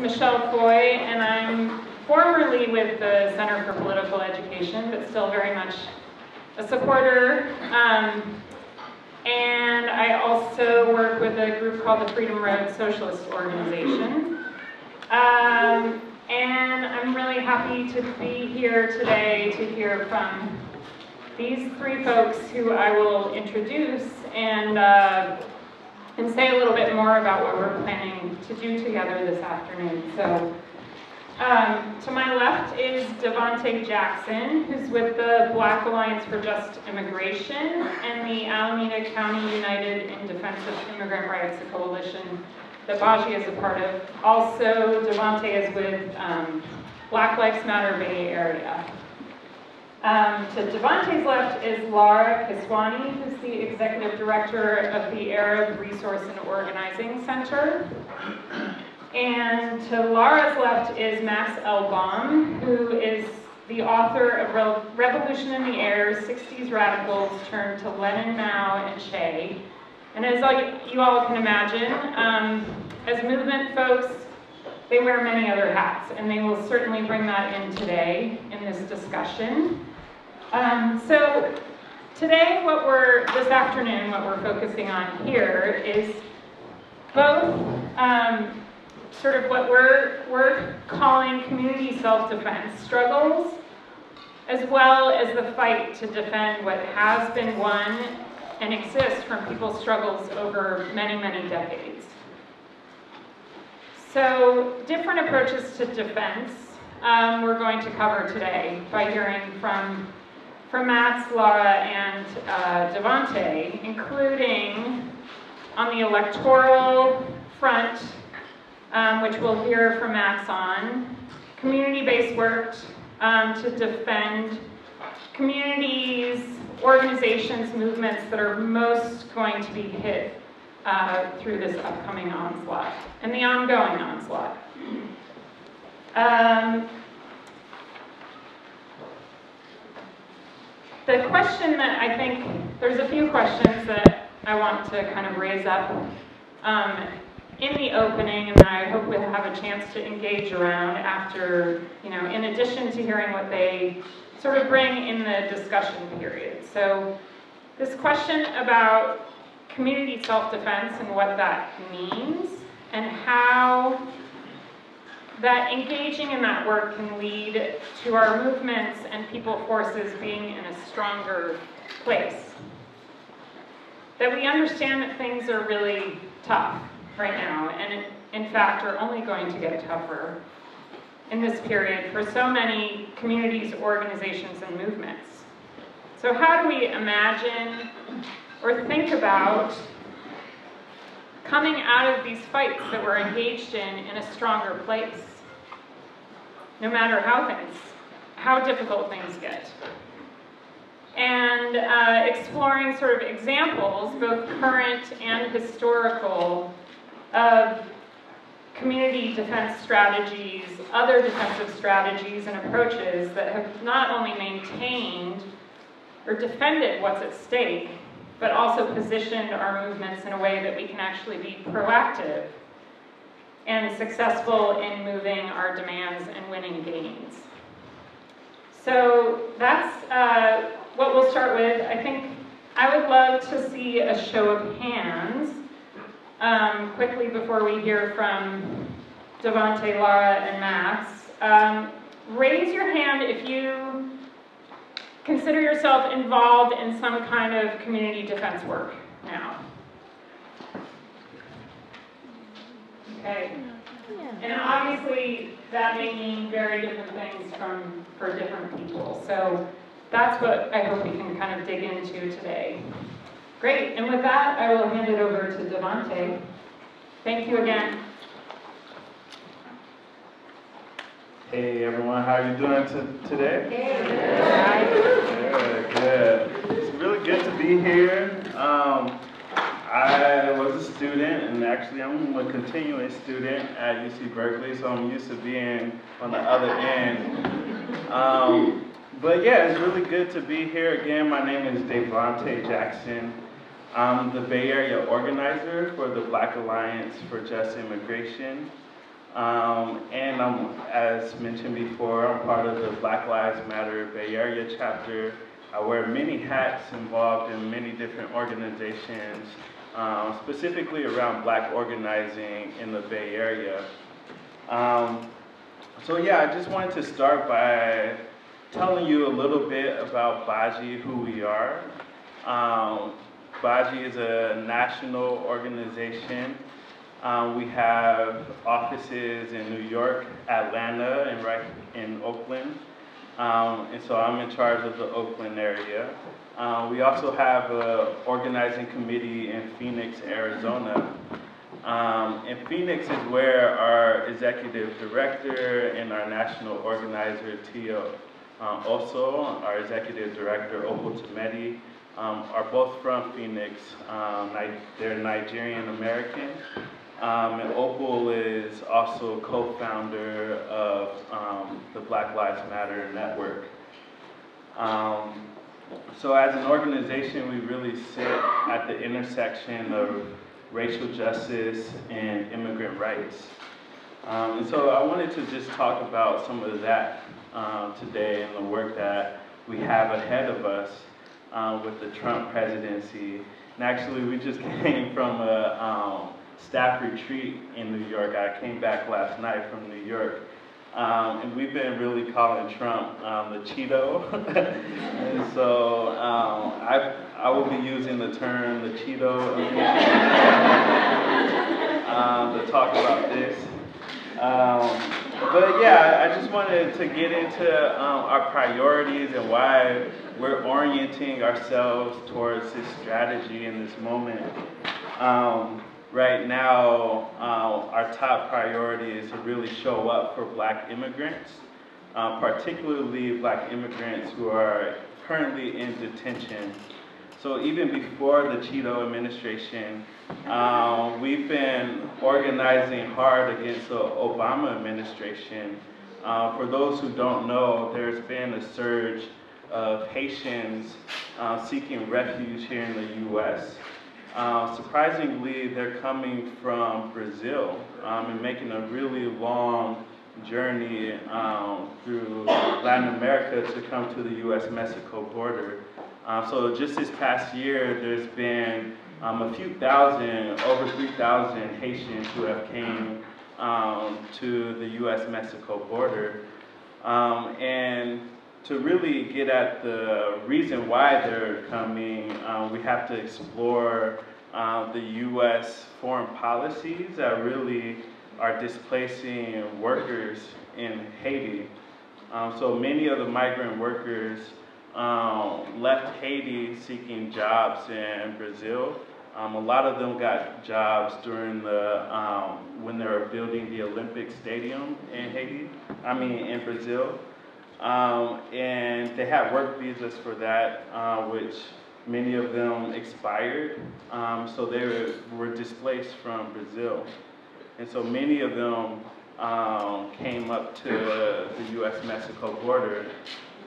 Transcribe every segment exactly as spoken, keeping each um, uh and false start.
Michelle Foy, and I'm formerly with the Center for Political Education, but still very much a supporter. Um, and I also work with a group called the Freedom Road Socialist Organization. Um, and I'm really happy to be here today to hear from these three folks who I will introduce and uh, and say a little bit more about what we're planning to do together this afternoon. So um, to my left is Devonte Jackson, who's with the Black Alliance for Just Immigration and the Alameda County United in Defense of Immigrant Rights Coalition that Baji is a part of. Also, Devonte is with um, Black Lives Matter Bay Area. Um, to Devonte's left is Lara Kiswani, who's the Executive Director of the Arab Resource and Organizing Center. And to Lara's left is Max Elbaum, who is the author of Re Revolution in the Air, sixties Radicals Turned to Lenin, Mao, and Che. And as like you all can imagine, um, as movement folks, they wear many other hats, and they will certainly bring that in today in this discussion. Um, so today, what we're, this afternoon, what we're focusing on here is both um, sort of what we're, we're calling community self-defense struggles, as well as the fight to defend what has been won and exists from people's struggles over many, many decades. So different approaches to defense um, we're going to cover today by hearing from, from Max, Lara, and uh, Devonte, including on the electoral front, um, which we'll hear from Max on, community-based work um, to defend communities, organizations, movements that are most going to be hit Uh, through this upcoming onslaught and the ongoing onslaught. Um, the question that I think, there's a few questions that I want to kind of raise up um, in the opening, and that I hope we'll have a chance to engage around after, you know, in addition to hearing what they sort of bring in the discussion period. So this question about community self-defense and what that means, and how that engaging in that work can lead to our movements and people forces being in a stronger place. That we understand that things are really tough right now, and in fact are only going to get tougher in this period for so many communities, organizations, and movements. So how do we imagine or think about coming out of these fights that we're engaged in in a stronger place, no matter how things, how difficult things get? And uh, exploring sort of examples, both current and historical, of community defense strategies, other defensive strategies and approaches that have not only maintained or defended what's at stake, but also positioned our movements in a way that we can actually be proactive and successful in moving our demands and winning gains. So that's uh, what we'll start with. I think I would love to see a show of hands um, quickly before we hear from Devonte, Lara, and Max. Um, raise your hand if you consider yourself involved in some kind of community defense work now. Okay. And obviously that may mean very different things from, for different people. So that's what I hope we can kind of dig into today. Great, and with that, I will hand it over to Devonte. Thank you again. Hey everyone, how are you doing t today? Good, good. It's really good to be here. Um, I was a student, and actually I'm a continuing student at U C Berkeley, so I'm used to being on the other end. Um, but yeah, it's really good to be here again. My name is Devonte Jackson. I'm the Bay Area organizer for the Black Alliance for Just Immigration. Um, and I'm, as mentioned before, I'm part of the Black Lives Matter Bay Area chapter. I wear many hats involved in many different organizations, um, specifically around Black organizing in the Bay Area. Um, so yeah, I just wanted to start by telling you a little bit about B A G I, who we are. Um, B A G I is a national organization. Um, we have offices in New York, Atlanta, and right in Oakland. Um, and so I'm in charge of the Oakland area. Um, we also have an organizing committee in Phoenix, Arizona. Um, and Phoenix is where our executive director and our national organizer, Tia um, Oso, our executive director, Opal Opotometi, um, are both from Phoenix. Um, they're Nigerian American. Um, and Opal is also co-founder of um, the Black Lives Matter Network. Um, so as an organization, we really sit at the intersection of racial justice and immigrant rights. Um, and so I wanted to just talk about some of that um, today and the work that we have ahead of us um, with the Trump presidency. And actually, we just came from a um, staff retreat in New York. I came back last night from New York. Um, and we've been really calling Trump um, the Cheeto. And so um, I, I will be using the term the Cheeto um, to talk about this. Um, but yeah, I just wanted to get into um, our priorities and why we're orienting ourselves towards this strategy in this moment. Um, Right now, uh, our top priority is to really show up for Black immigrants, uh, particularly Black immigrants who are currently in detention. So even before the Cheeto administration, um, we've been organizing hard against the Obama administration. Uh, for those who don't know, there's been a surge of Haitians uh, seeking refuge here in the U S. Uh, surprisingly, they're coming from Brazil um, and making a really long journey um, through Latin America to come to the U S Mexico border. Uh, so just this past year, there's been um, a few thousand, over three thousand Haitians who have came um, to the U S Mexico border. Um, and to really get at the reason why they're coming, uh, we have to explore uh, the U S foreign policies that really are displacing workers in Haiti. Um, so many of the migrant workers um, left Haiti seeking jobs in Brazil. Um, a lot of them got jobs during the, um, when they were building the Olympic Stadium in Haiti, I mean in Brazil. Um, and they had work visas for that, uh, which many of them expired. Um, so they were, were displaced from Brazil. And so many of them um, came up to uh, the U S Mexico border.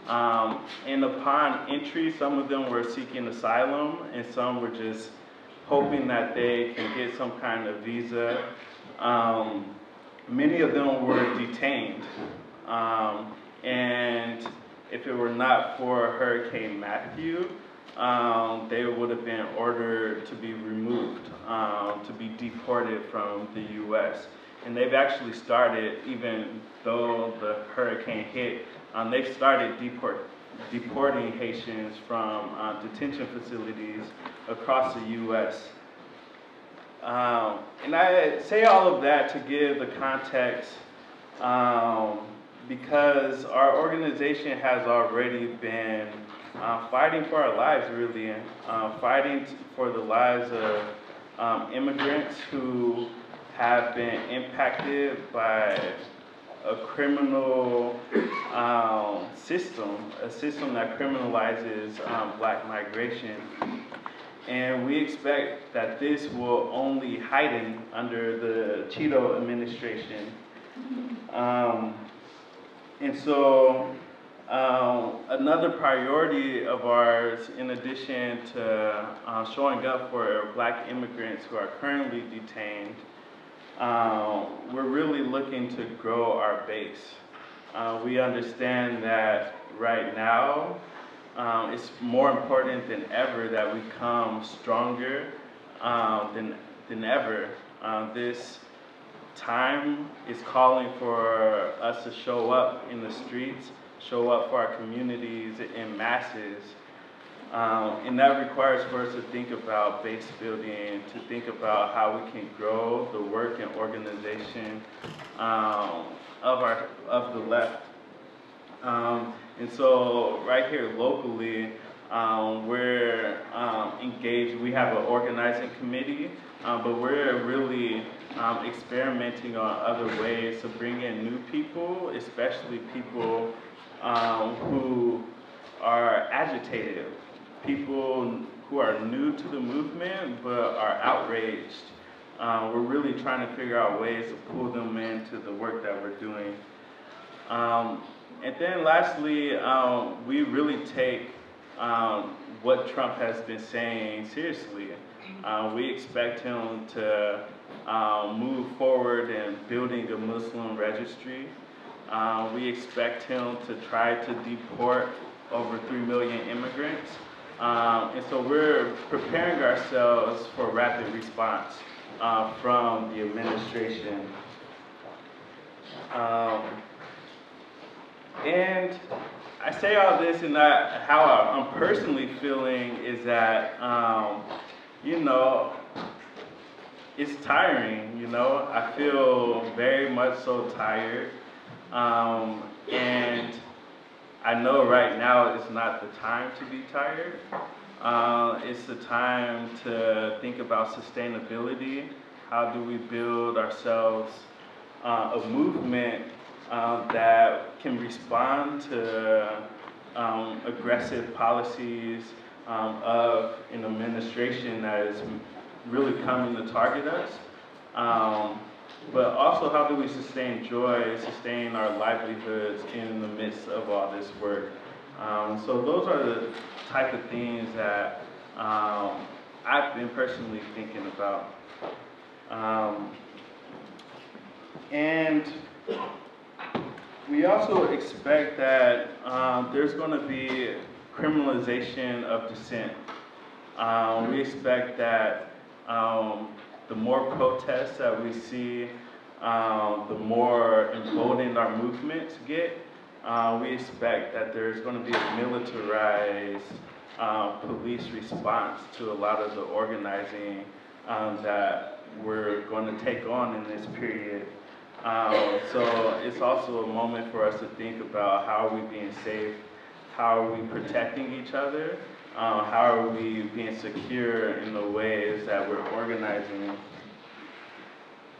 Um, and upon entry, some of them were seeking asylum, and some were just hoping that they can get some kind of visa. Um, many of them were detained. Um, And if it were not for Hurricane Matthew, um, they would have been ordered to be removed, um, to be deported from the U S. And they've actually started, even though the hurricane hit, um, they've started deport deporting Haitians from uh, detention facilities across the U S. Um, and I say all of that to give the context um, because our organization has already been uh, fighting for our lives, really, uh, fighting for the lives of um, immigrants who have been impacted by a criminal um, system, a system that criminalizes um, Black migration. And we expect that this will only heighten under the Cheeto administration. Um, And so um, another priority of ours, in addition to uh, showing up for Black immigrants who are currently detained, uh, we're really looking to grow our base. Uh, we understand that right now, um, it's more important than ever that we come stronger uh, than, than ever. Uh, this time is calling for us to show up in the streets, show up for our communities in masses. Um, and that requires for us to think about base building, to think about how we can grow the work and organization um, of, our, of the left. Um, and so right here locally, um, we're um, engaged. We have an organizing committee, um, but we're really um, experimenting on other ways to bring in new people, especially people um, who are agitated, people who are new to the movement but are outraged. Uh, we're really trying to figure out ways to pull them into the work that we're doing. Um, And then lastly, um, we really take um, what Trump has been saying seriously. Uh, we expect him to uh, move forward in building a Muslim registry. Uh, we expect him to try to deport over three million immigrants. Um, and so we're preparing ourselves for rapid response uh, from the administration. Um, And I say all this, and I, how I'm personally feeling is that, um, you know, it's tiring, you know. I feel very much so tired. Um, and I know right now it's not the time to be tired. Uh, it's the time to think about sustainability. How do we build ourselves uh, a movement Uh, that can respond to um, aggressive policies um, of an administration that is really coming to target us. Um, but also, how do we sustain joy, sustain our livelihoods in the midst of all this work? Um, so those are the type of things that um, I've been personally thinking about. Um, and we also expect that um, there's going to be criminalization of dissent. Um, we expect that um, the more protests that we see, um, the more emboldened our movements get. Uh, we expect that there's going to be a militarized uh, police response to a lot of the organizing um, that we're going to take on in this period. Um, so it's also a moment for us to think about how are we being safe, how are we protecting each other, um, how are we being secure in the ways that we're organizing.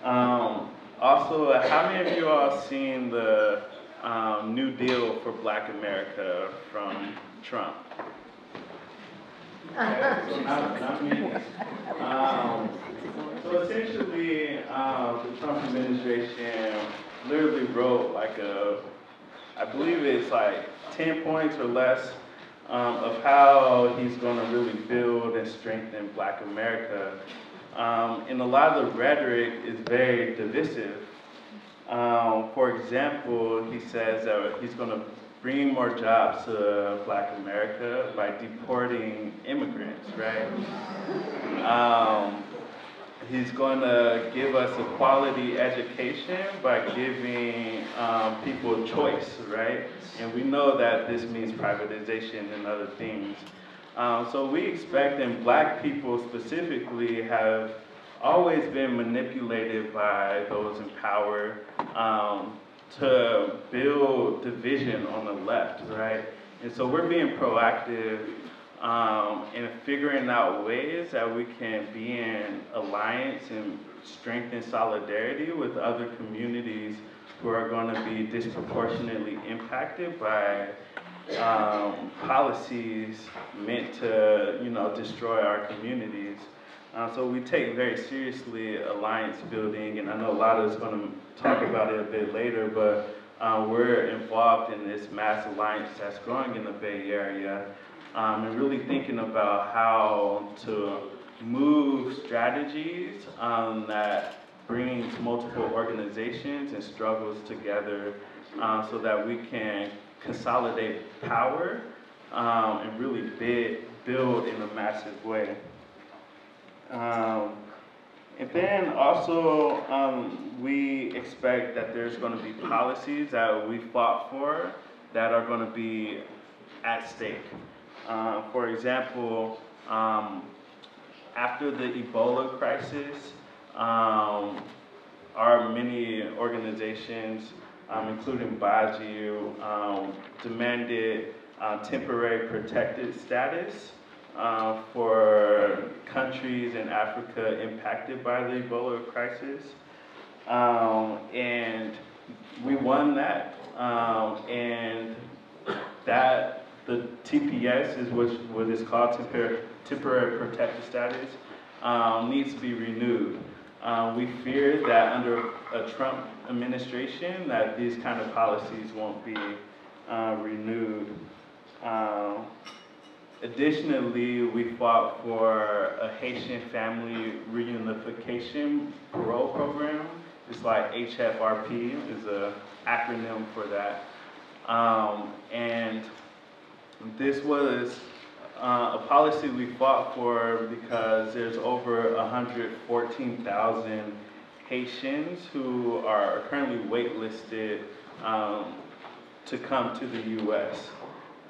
Um, also, how many of you all seen the um, New Deal for Black America from Trump? Okay, so not, not me. Um, So essentially, um, the Trump administration literally wrote like a, I believe it's like ten points or less um, of how he's going to really build and strengthen Black America. Um, and a lot of the rhetoric is very divisive. Um, for example, he says that he's going to bringing more jobs to Black America by deporting immigrants, right? Um, he's going to give us a quality education by giving um, people choice, right? And we know that this means privatization and other things. Um, so we expect, and Black people specifically have always been manipulated by those in power um, to build division on the left, right? And so we're being proactive um, in figuring out ways that we can be in alliance and strengthen solidarity with other communities who are going to be disproportionately impacted by um, policies meant to, you know, destroy our communities. Uh, so we take very seriously alliance building, and I know Lara is going to talk about it a bit later, but uh, we're involved in this mass alliance that's growing in the Bay Area, um, and really thinking about how to move strategies um, that brings multiple organizations and struggles together uh, so that we can consolidate power um, and really bid, build in a massive way. Um, and then also um, we expect that there's going to be policies that we fought for that are going to be at stake. Uh, for example, um, after the Ebola crisis, um, our many organizations, um, including B A G I U, um, demanded uh, temporary protected status uh, for countries in Africa impacted by the Ebola crisis. Um, and we won that. Um, and that the T P S is what, what is called temporary, temporary protected status, um, needs to be renewed. Um, we fear that under a Trump administration that these kind of policies won't be uh, renewed. Um, additionally, we fought for a Haitian family reunification parole program. It's like H F R P is an acronym for that. Um, and this was uh, a policy we fought for because there's over one hundred fourteen thousand Haitians who are currently waitlisted um, to come to the U S.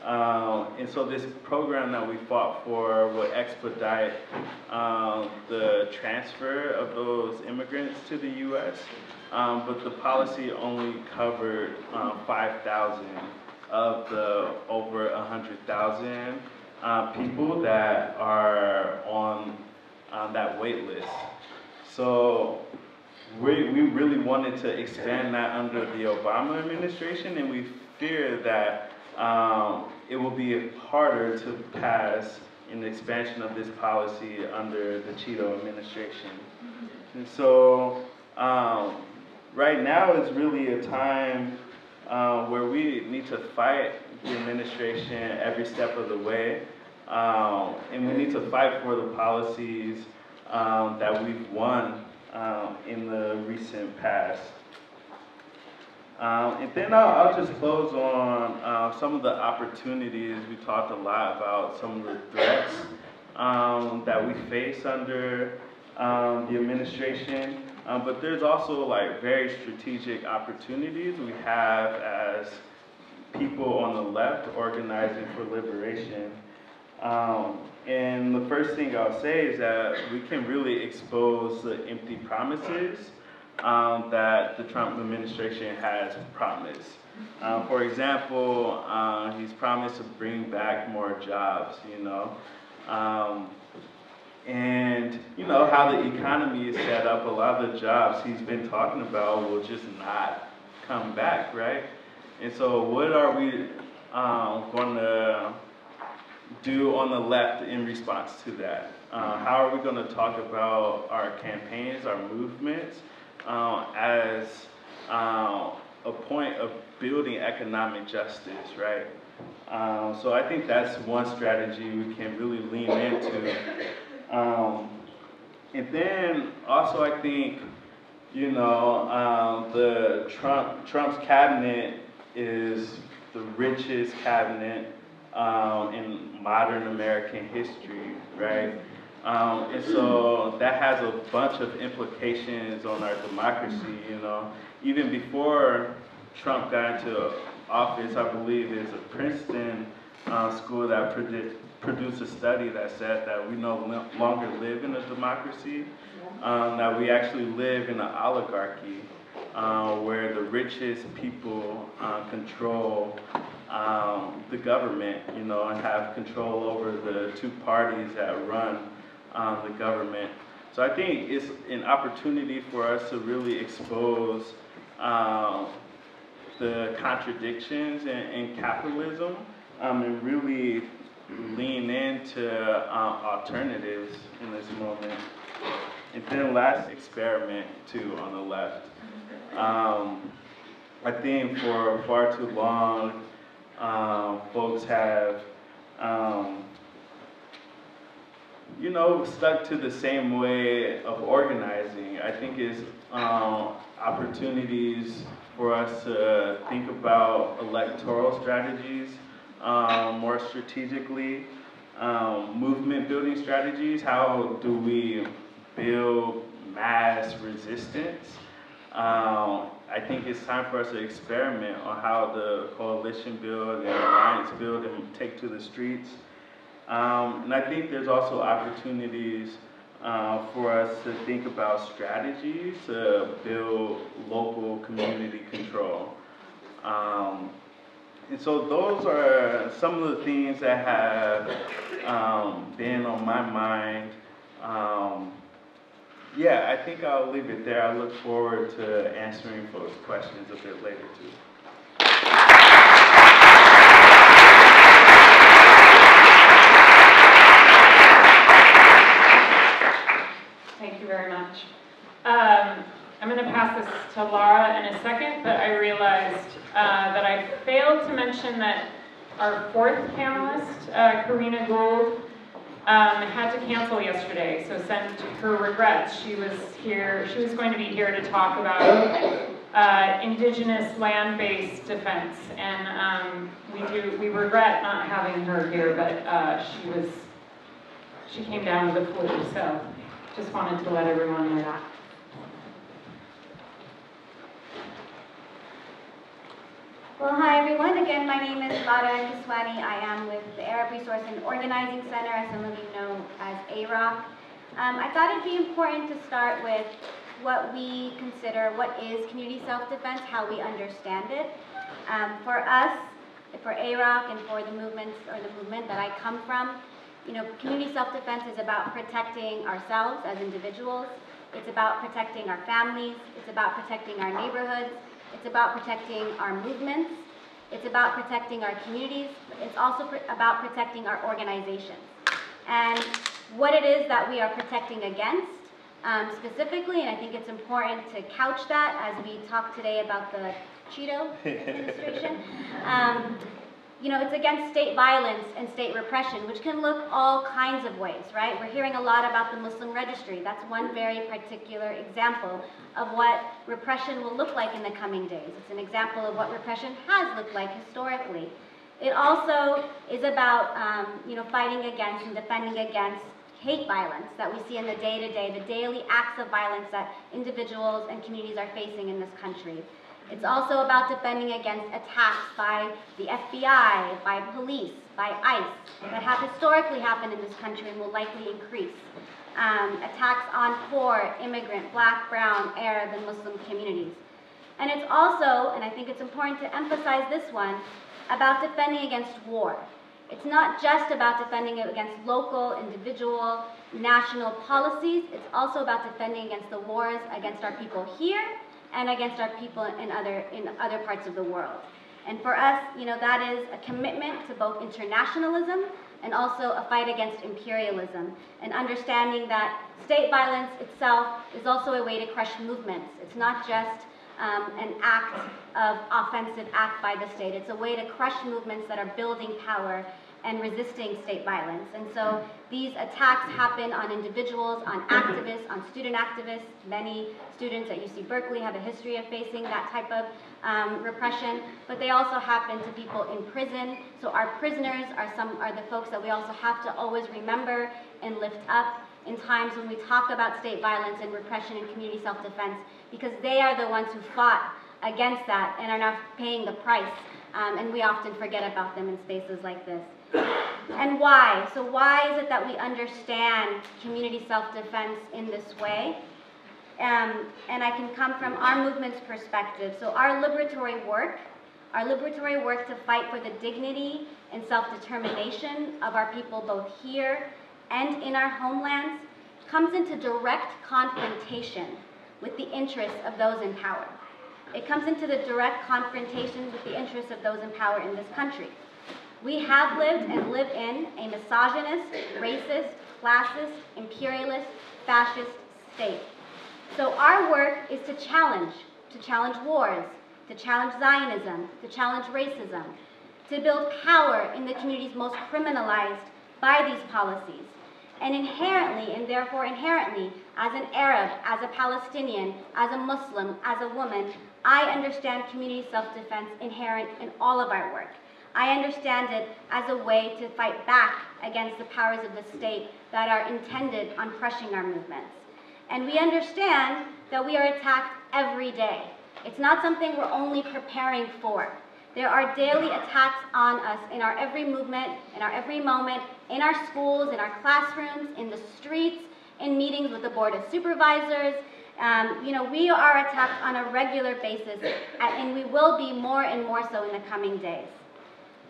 Uh, and so this program that we fought for will expedite uh, the transfer of those immigrants to the U S, um, but the policy only covered uh, five thousand. Of the over one hundred thousand uh, people that are on um, that wait list. So we, we really wanted to expand that under the Obama administration, and we fear that um, it will be harder to pass an expansion of this policy under the Cheeto administration. And so um, right now is really a time Uh, where we need to fight the administration every step of the way, um, and we need to fight for the policies um, that we've won um, in the recent past. Um, and then I'll, I'll just close on uh, some of the opportunities. We talked a lot about some of the threats um, that we face under um, the administration. Um, but there's also like very strategic opportunities we have as people on the left organizing for liberation. Um, and the first thing I'll say is that we can really expose the empty promises um, that the Trump administration has promised. Um, for example, uh, he's promised to bring back more jobs, you know. Um, And you know how the economy is set up, a lot of the jobs he's been talking about will just not come back, right? And so what are we um, going to do on the left in response to that? Uh, how are we going to talk about our campaigns, our movements, uh, as uh, a point of building economic justice, right? Um, so I think that's one strategy we can really lean into. Um, and then also I think, you know, um, the Trump, Trump's cabinet is the richest cabinet um, in modern American history, right? Um, and so that has a bunch of implications on our democracy, you know. Even before Trump got into office, I believe there's a Princeton uh, school that predicted produced a study that said that we no longer live in a democracy, um, that we actually live in an oligarchy uh, where the richest people uh, control um, the government, you know, and have control over the two parties that run um, the government. So I think it's an opportunity for us to really expose um, the contradictions in, in capitalism um, and really lean into um, alternatives in this moment. And then last experiment, too, on the left. Um, I think for far too long, um, folks have um, you know, stuck to the same way of organizing. I think it's um, opportunities for us to think about electoral strategies um, more strategically, um, movement building strategies. How do we build mass resistance? Um, I think it's time for us to experiment on how the coalition build and alliance build and take to the streets. Um, and I think there's also opportunities uh, for us to think about strategies to build local community control. Um, and so those are some of the things that have um, been on my mind. Um, Yeah, I think I'll leave it there. I look forward to answering folks' questions a bit later, too. Thank you very much. Um, I'm going to pass this to Lara in a second, but I realized uh, that I failed to mention that our fourth panelist, uh, Karina Gould, Um, had to cancel yesterday, so sent her regrets. She was here, she was going to be here to talk about uh, indigenous land-based defense, and um, we do we regret not having her here, but uh, she was she came down with the flu, so just wanted to let everyone know that. Well, hi everyone. Again, my name is Lara Kiswani. I am with the Arab Resource and Organizing Center, as some of you know as A R O C. Um, I thought it'd be important to start with what we consider, what is community self-defense, how we understand it. Um, for us, for A R O C and for the movements or the movement that I come from, you know, community self-defense is about protecting ourselves as individuals. It's about protecting our families. It's about protecting our neighborhoods. It's about protecting our movements. It's about protecting our communities. It's also pr about protecting our organizations. And what it is that we are protecting against um, specifically, and I think it's important to couch that as we talk today about the Cheeto administration. Um, you know, it's against state violence and state repression, which can look all kinds of ways, right? We're hearing a lot about the Muslim registry. That's one very particular example of what repression will look like in the coming days. It's an example of what repression has looked like historically. It also is about, um, you know, fighting against and defending against hate violence that we see in the day-to-day, the daily acts of violence that individuals and communities are facing in this country. It's also about defending against attacks by the F B I, by police, by ICE, that have historically happened in this country and will likely increase. Um, attacks on poor, immigrant, black, brown, Arab, and Muslim communities. And it's also, and I think it's important to emphasize this one, about defending against war. It's not just about defending against local, individual, national policies. It's also about defending against the wars against our people here and against our people in other, in other parts of the world. And for us, you know, that is a commitment to both internationalism and also a fight against imperialism, and understanding that state violence itself is also a way to crush movements. It's not just um, an act of offensive act by the state. It's a way to crush movements that are building power and resisting state violence. And so these attacks happen on individuals, on activists, on student activists. Many students at U C Berkeley have a history of facing that type of um, repression, but they also happen to people in prison. So our prisoners are some are the folks that we also have to always remember and lift up in times when we talk about state violence and repression and community self-defense, because they are the ones who fought against that and are now paying the price. Um, and we often forget about them in spaces like this. And why? So why is it that we understand community self-defense in this way? Um, and I can come from our movement's perspective. So our liberatory work, our liberatory work to fight for the dignity and self-determination of our people both here and in our homelands, comes into direct confrontation with the interests of those in power. It comes into the direct confrontation with the interests of those in power in this country. We have lived and live in a misogynist, racist, classist, imperialist, fascist state. So our work is to challenge, to challenge wars, to challenge Zionism, to challenge racism, to build power in the communities most criminalized by these policies, and inherently, and therefore inherently, as an Arab, as a Palestinian, as a Muslim, as a woman, I understand community self-defense inherent in all of our work. I understand it as a way to fight back against the powers of the state that are intended on crushing our movements. And we understand that we are attacked every day. It's not something we're only preparing for. There are daily attacks on us in our every movement, in our every moment, in our schools, in our classrooms, in the streets, in meetings with the Board of Supervisors. Um, you know, we are attacked on a regular basis, and we will be more and more so in the coming days.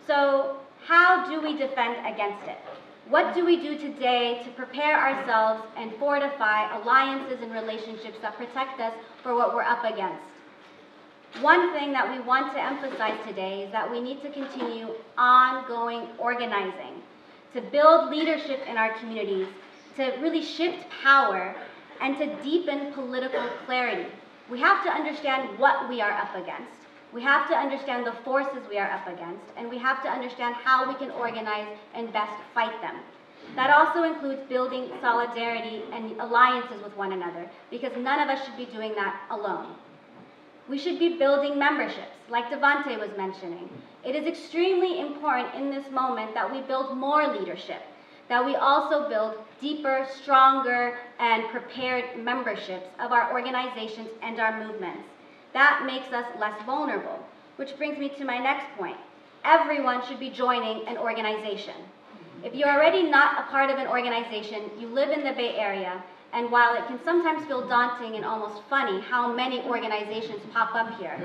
So how do we defend against it? What do we do today to prepare ourselves and fortify alliances and relationships that protect us for what we're up against? One thing that we want to emphasize today is that we need to continue ongoing organizing, to build leadership in our communities, to really shift power, and to deepen political clarity. We have to understand what we are up against. We have to understand the forces we are up against, and we have to understand how we can organize and best fight them. That also includes building solidarity and alliances with one another, because none of us should be doing that alone. We should be building memberships, like Devonte was mentioning. It is extremely important in this moment that we build more leadership, that we also build deeper, stronger, and prepared memberships of our organizations and our movements. That makes us less vulnerable, which brings me to my next point. Everyone should be joining an organization. If you're already not a part of an organization, you live in the Bay Area, and while it can sometimes feel daunting and almost funny how many organizations pop up here,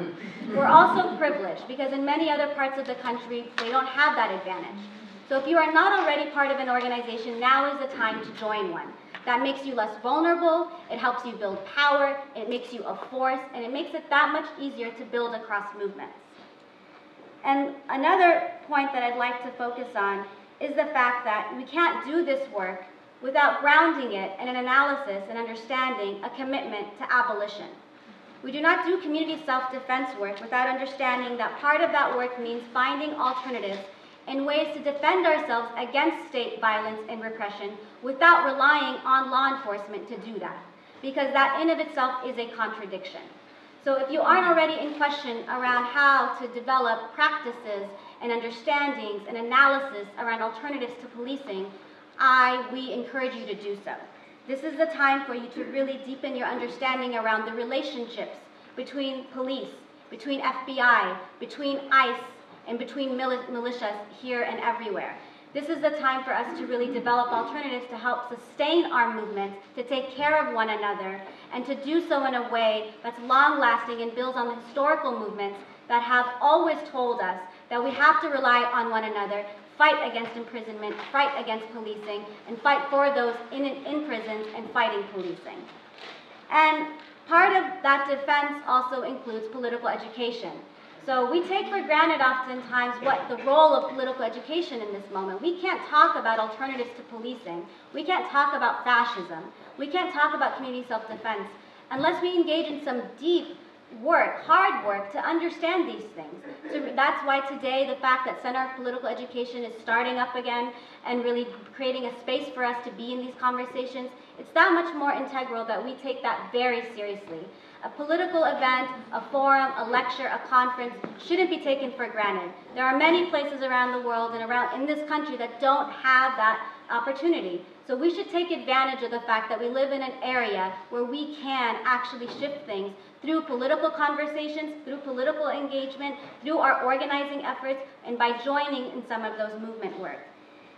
we're also privileged because in many other parts of the country, they don't have that advantage. So if you are not already part of an organization, now is the time to join one. That makes you less vulnerable, it helps you build power, it makes you a force, and it makes it that much easier to build across movements. And another point that I'd like to focus on is the fact that we can't do this work without grounding it in an analysis and understanding a commitment to abolition. We do not do community self-defense work without understanding that part of that work means finding alternatives and ways to defend ourselves against state violence and repression without relying on law enforcement to do that, because that in of itself is a contradiction. So if you aren't already in question around how to develop practices and understandings and analysis around alternatives to policing, I, we encourage you to do so. This is the time for you to really deepen your understanding around the relationships between police, between F B I, between ICE, and between militias here and everywhere. This is the time for us to really develop alternatives to help sustain our movement, to take care of one another, and to do so in a way that's long-lasting and builds on the historical movements that have always told us that we have to rely on one another, fight against imprisonment, fight against policing, and fight for those in, in prisons and fighting policing. And part of that defense also includes political education. So we take for granted oftentimes what the role of political education in this moment. We can't talk about alternatives to policing. We can't talk about fascism. We can't talk about community self-defense unless we engage in some deep work, hard work, to understand these things. So that's why today the fact that Center for Political Education is starting up again and really creating a space for us to be in these conversations, it's that much more integral that we take that very seriously. A political event, a forum, a lecture, a conference shouldn't be taken for granted. There are many places around the world and around in this country that don't have that opportunity. So we should take advantage of the fact that we live in an area where we can actually shift things through political conversations, through political engagement, through our organizing efforts, and by joining in some of those movement work.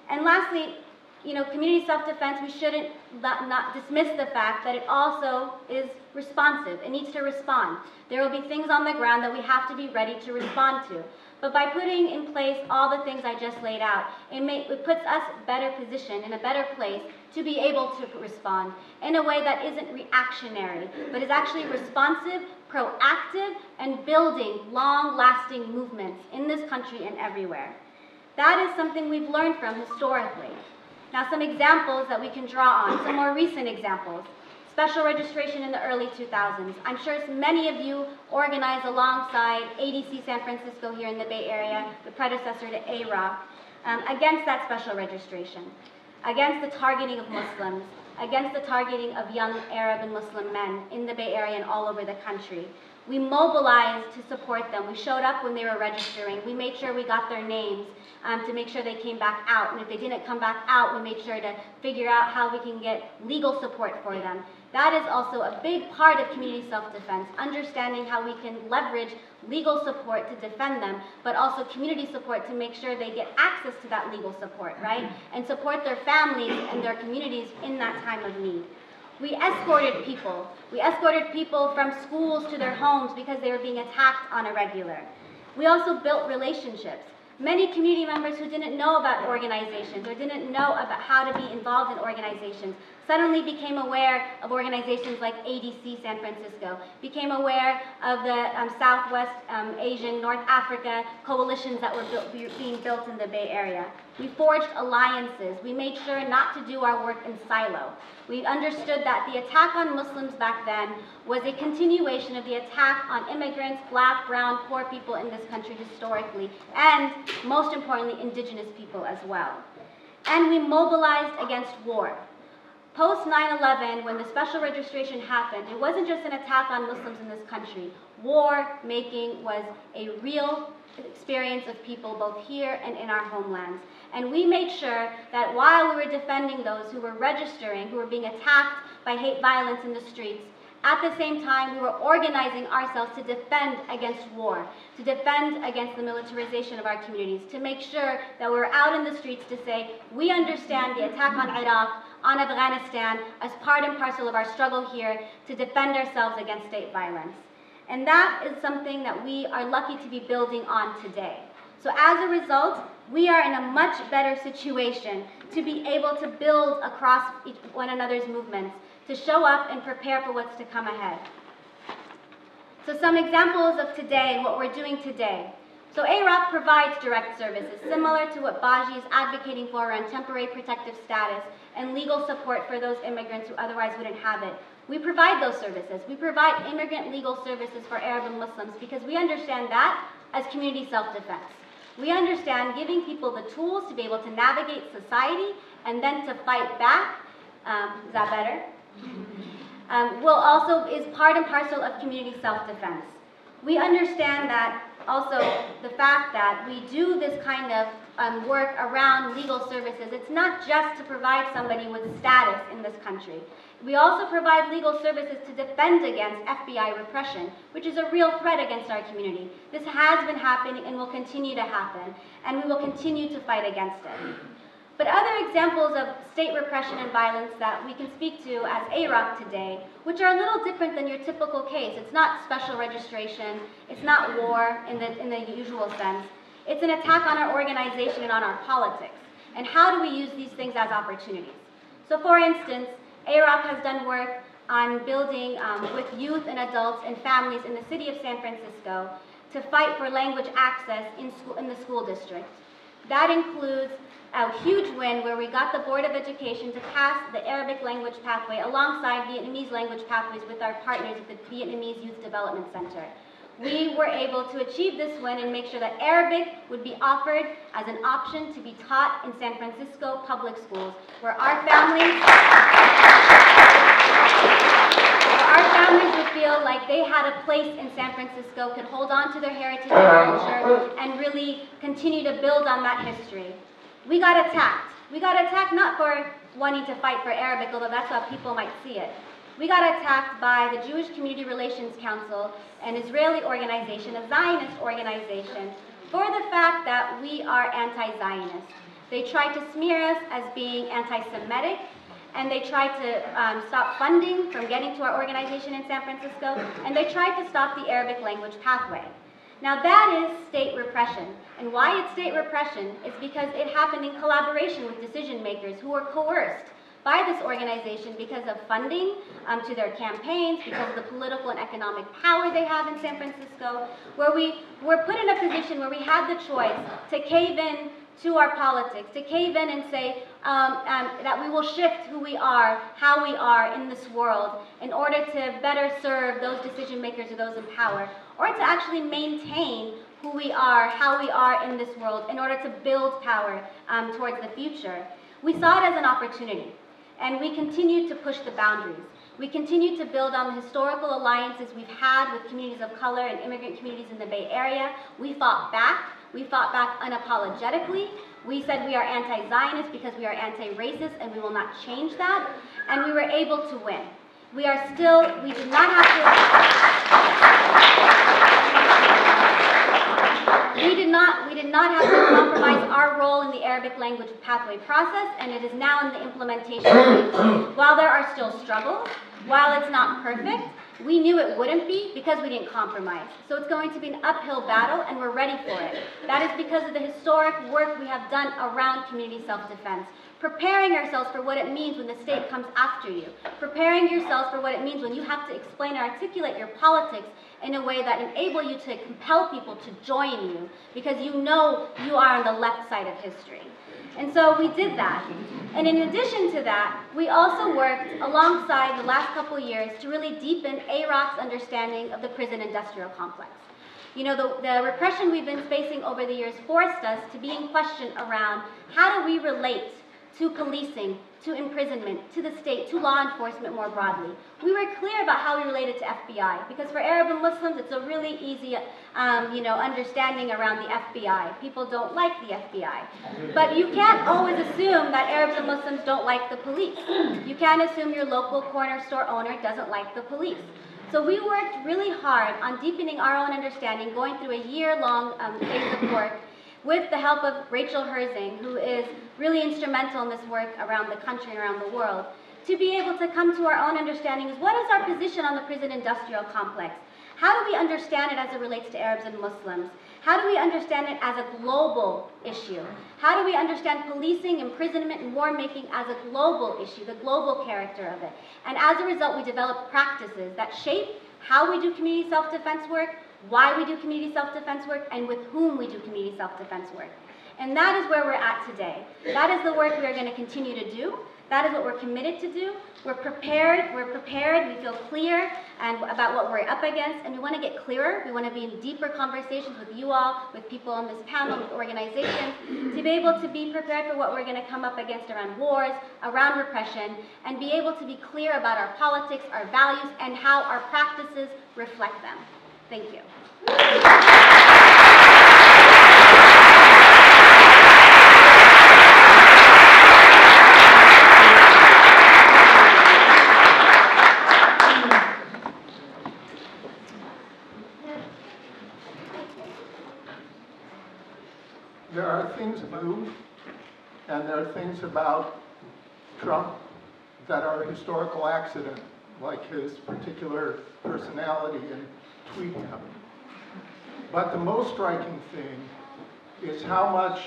And lastly, you know, community self-defense, we shouldn't not, not dismiss the fact that it also is responsive. It needs to respond. There will be things on the ground that we have to be ready to respond to. But by putting in place all the things I just laid out, it, may, it puts us better positioned in a better place to be able to respond in a way that isn't reactionary, but is actually responsive, proactive, and building long-lasting movements in this country and everywhere. That is something we've learned from historically. Now, some examples that we can draw on, some more recent examples. Special registration in the early two thousands. I'm sure many of you organized alongside A D C San Francisco here in the Bay Area, the predecessor to A R O C, um, against that special registration. against the targeting of Muslims, against the targeting of young Arab and Muslim men in the Bay Area and all over the country. We mobilized to support them. We showed up when they were registering. We made sure we got their names um, to make sure they came back out. And if they didn't come back out, we made sure to figure out how we can get legal support for them. That is also a big part of community self-defense, understanding how we can leverage legal support to defend them, but also community support to make sure they get access to that legal support, right? And support their families and their communities in that time of need. We escorted people. We escorted people from schools to their homes because they were being attacked on a regular. We also built relationships. Many community members who didn't know about organizations or didn't know about how to be involved in organizations suddenly became aware of organizations like A D C San Francisco, became aware of the um, Southwest um, Asian, North Africa coalitions that were built, being built in the Bay Area. We forged alliances. We made sure not to do our work in silo. We understood that the attack on Muslims back then was a continuation of the attack on immigrants, black, brown, poor people in this country historically, and most importantly, indigenous people as well. And we mobilized against war. Post nine eleven, when the special registration happened, it wasn't just an attack on Muslims in this country. War making was a real experience of people both here and in our homelands. And we made sure that while we were defending those who were registering, who were being attacked by hate violence in the streets, at the same time, we were organizing ourselves to defend against war, to defend against the militarization of our communities, to make sure that we were out in the streets to say, we understand the attack on Iraq, on Afghanistan, as part and parcel of our struggle here to defend ourselves against state violence. And that is something that we are lucky to be building on today. So as a result, we are in a much better situation to be able to build across each one another's movements, to show up and prepare for what's to come ahead. So some examples of today and what we're doing today. So A R O C provides direct services, similar to what Baji is advocating for around temporary protective status and legal support for those immigrants who otherwise wouldn't have it. We provide those services. We provide immigrant legal services for Arab and Muslims because we understand that as community self-defense. We understand giving people the tools to be able to navigate society and then to fight back. Um, is that better? Um, will also is part and parcel of community self-defense. We understand that also the fact that we do this kind of um, work around legal services, it's not just to provide somebody with status in this country. We also provide legal services to defend against F B I repression, which is a real threat against our community. This has been happening and will continue to happen, and we will continue to fight against it. But other examples of state repression and violence that we can speak to as A R O C today, which are a little different than your typical case. It's not special registration, it's not war in the, in the usual sense. It's an attack on our organization and on our politics. And how do we use these things as opportunities? So for instance, A R O C has done work on building um, with youth and adults and families in the city of San Francisco to fight for language access in, school, in the school district. That includes a huge win where we got the Board of Education to pass the Arabic language pathway alongside Vietnamese language pathways with our partners at the Vietnamese Youth Development Center. We were able to achieve this win and make sure that Arabic would be offered as an option to be taught in San Francisco public schools, where our families, where our families would feel like they had a place in San Francisco, could hold on to their heritage and culture, and really continue to build on that history. We got attacked. We got attacked not for wanting to fight for Arabic, although that's how people might see it. We got attacked by the Jewish Community Relations Council, an Israeli organization, a Zionist organization, for the fact that we are anti-Zionist. They tried to smear us as being anti-Semitic, and they tried to um, stop funding from getting to our organization in San Francisco, and they tried to stop the Arabic language pathway. Now that is state repression. And why it's state repression is because it happened in collaboration with decision makers who were coerced by this organization because of funding um, to their campaigns, because of the political and economic power they have in San Francisco, where we were put in a position where we had the choice to cave in to our politics, to cave in and say um, um, that we will shift who we are, how we are in this world in order to better serve those decision makers or those in power, or to actually maintain who we are, how we are in this world in order to build power um, towards the future. We saw it as an opportunity, and we continued to push the boundaries. We continued to build on the historical alliances we've had with communities of color and immigrant communities in the Bay Area. We fought back. We fought back unapologetically. We said we are anti-Zionist because we are anti-racist, and we will not change that. And we were able to win. We are still, we did not have to, we did not, we did not have to compromise our role in the Arabic language pathway process, and it is now in the implementation stage. While there are still struggles, while it's not perfect, we knew it wouldn't be because we didn't compromise. So it's going to be an uphill battle, and we're ready for it. That is because of the historic work we have done around community self-defense, preparing ourselves for what it means when the state comes after you, preparing yourselves for what it means when you have to explain and articulate your politics in a way that enable you to compel people to join you because you know you are on the left side of history. And so we did that. And in addition to that, we also worked alongside the last couple years to really deepen A R O C's understanding of the prison industrial complex. You know, the, the repression we've been facing over the years forced us to be in question around how do we relate to policing, to imprisonment, to the state, to law enforcement more broadly. We were clear about how we related to F B I, because for Arab and Muslims, it's a really easy um, you know, understanding around the F B I. People don't like the F B I. But you can't always assume that Arabs and Muslims don't like the police. You can't assume your local corner store owner doesn't like the police. So we worked really hard on deepening our own understanding, going through a year-long um, phase of work, with the help of Rachel Herzing, who is really instrumental in this work around the country and around the world, to be able to come to our own understanding is what is our position on the prison industrial complex? How do we understand it as it relates to Arabs and Muslims? How do we understand it as a global issue? How do we understand policing, imprisonment, and war-making as a global issue, the global character of it? And as a result, we develop practices that shape how we do community self-defense work, why we do community self-defense work, and with whom we do community self-defense work. And that is where we're at today. That is the work we are going to continue to do. That is what we're committed to do. We're prepared, we're prepared, we feel clear and about what we're up against, and we want to get clearer. We want to be in deeper conversations with you all, with people on this panel, with organizations, to be able to be prepared for what we're going to come up against around wars, around repression, and be able to be clear about our politics, our values, and how our practices reflect them. Thank you. There are things moved, and there are things about Trump that are a historical accident, like his particular personality and tweet out. But the most striking thing is how much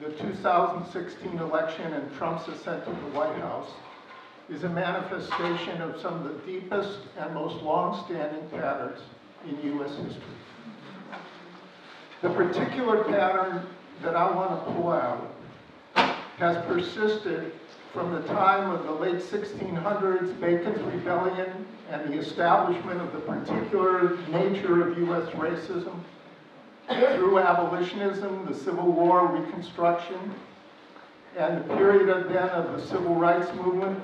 the two thousand sixteen election and Trump's ascent to the White House is a manifestation of some of the deepest and most long-standing patterns in U S history. The particular pattern that I want to pull out has persisted from the time of the late sixteen hundreds, Bacon's Rebellion, and the establishment of the particular nature of U S racism through abolitionism, the Civil War, Reconstruction, and the period of then of the Civil Rights Movement,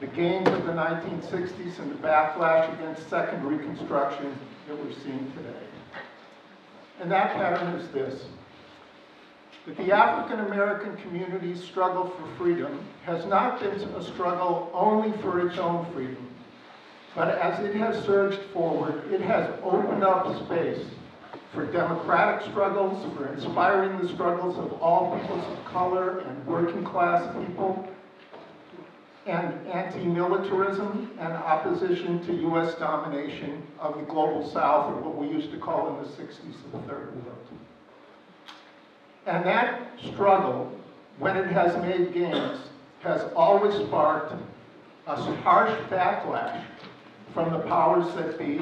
the gains of the nineteen sixties, and the backlash against Second Reconstruction that we're seeing today. And that pattern is this: that the African American community's struggle for freedom has not been a struggle only for its own freedom, but as it has surged forward, it has opened up space for democratic struggles, for inspiring the struggles of all peoples of color and working class people, and anti-militarism and opposition to U S domination of the global South, or what we used to call in the sixties the Third World. And that struggle, when it has made gains, has always sparked a harsh backlash from the powers that be,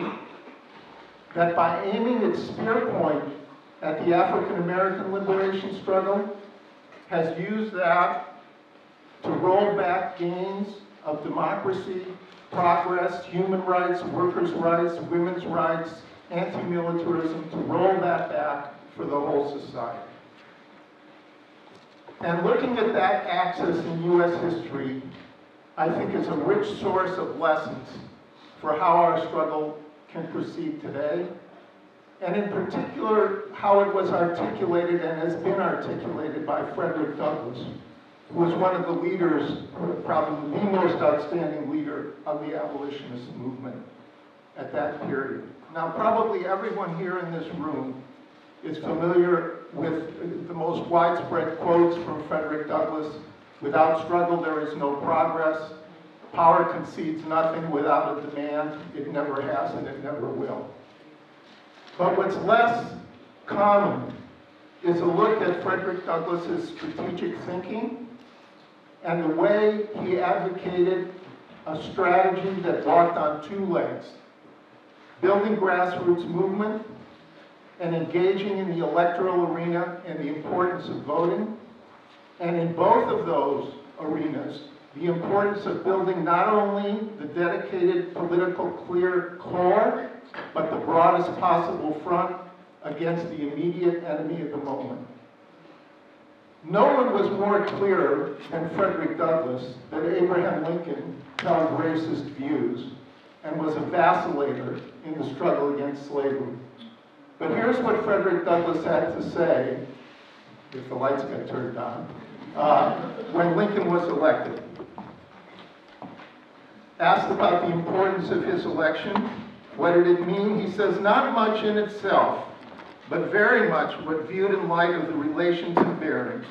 that by aiming its spear point at the African American liberation struggle, has used that to roll back gains of democracy, progress, human rights, workers' rights, women's rights, anti-militarism, to roll that back for the whole society. And looking at that axis in U S history, I think is a rich source of lessons for how our struggle can proceed today, and in particular, how it was articulated and has been articulated by Frederick Douglass, who was one of the leaders, probably the most outstanding leader of the abolitionist movement at that period. Now, probably everyone here in this room is familiar with the most widespread quotes from Frederick Douglass: without struggle, there is no progress. Power concedes nothing without a demand. It never has and it never will. But what's less common is a look at Frederick Douglass's strategic thinking and the way he advocated a strategy that walked on two legs: building grassroots movement and engaging in the electoral arena and the importance of voting. And in both of those arenas, the importance of building not only the dedicated political clear core, but the broadest possible front against the immediate enemy of the moment. No one was more clear than Frederick Douglass that Abraham Lincoln held racist views and was a vacillator in the struggle against slavery. But here's what Frederick Douglass had to say, if the lights got turned on, uh, when Lincoln was elected. Asked about the importance of his election, what did it mean? He says, not much in itself, but very much what viewed in light of the relations and bearings.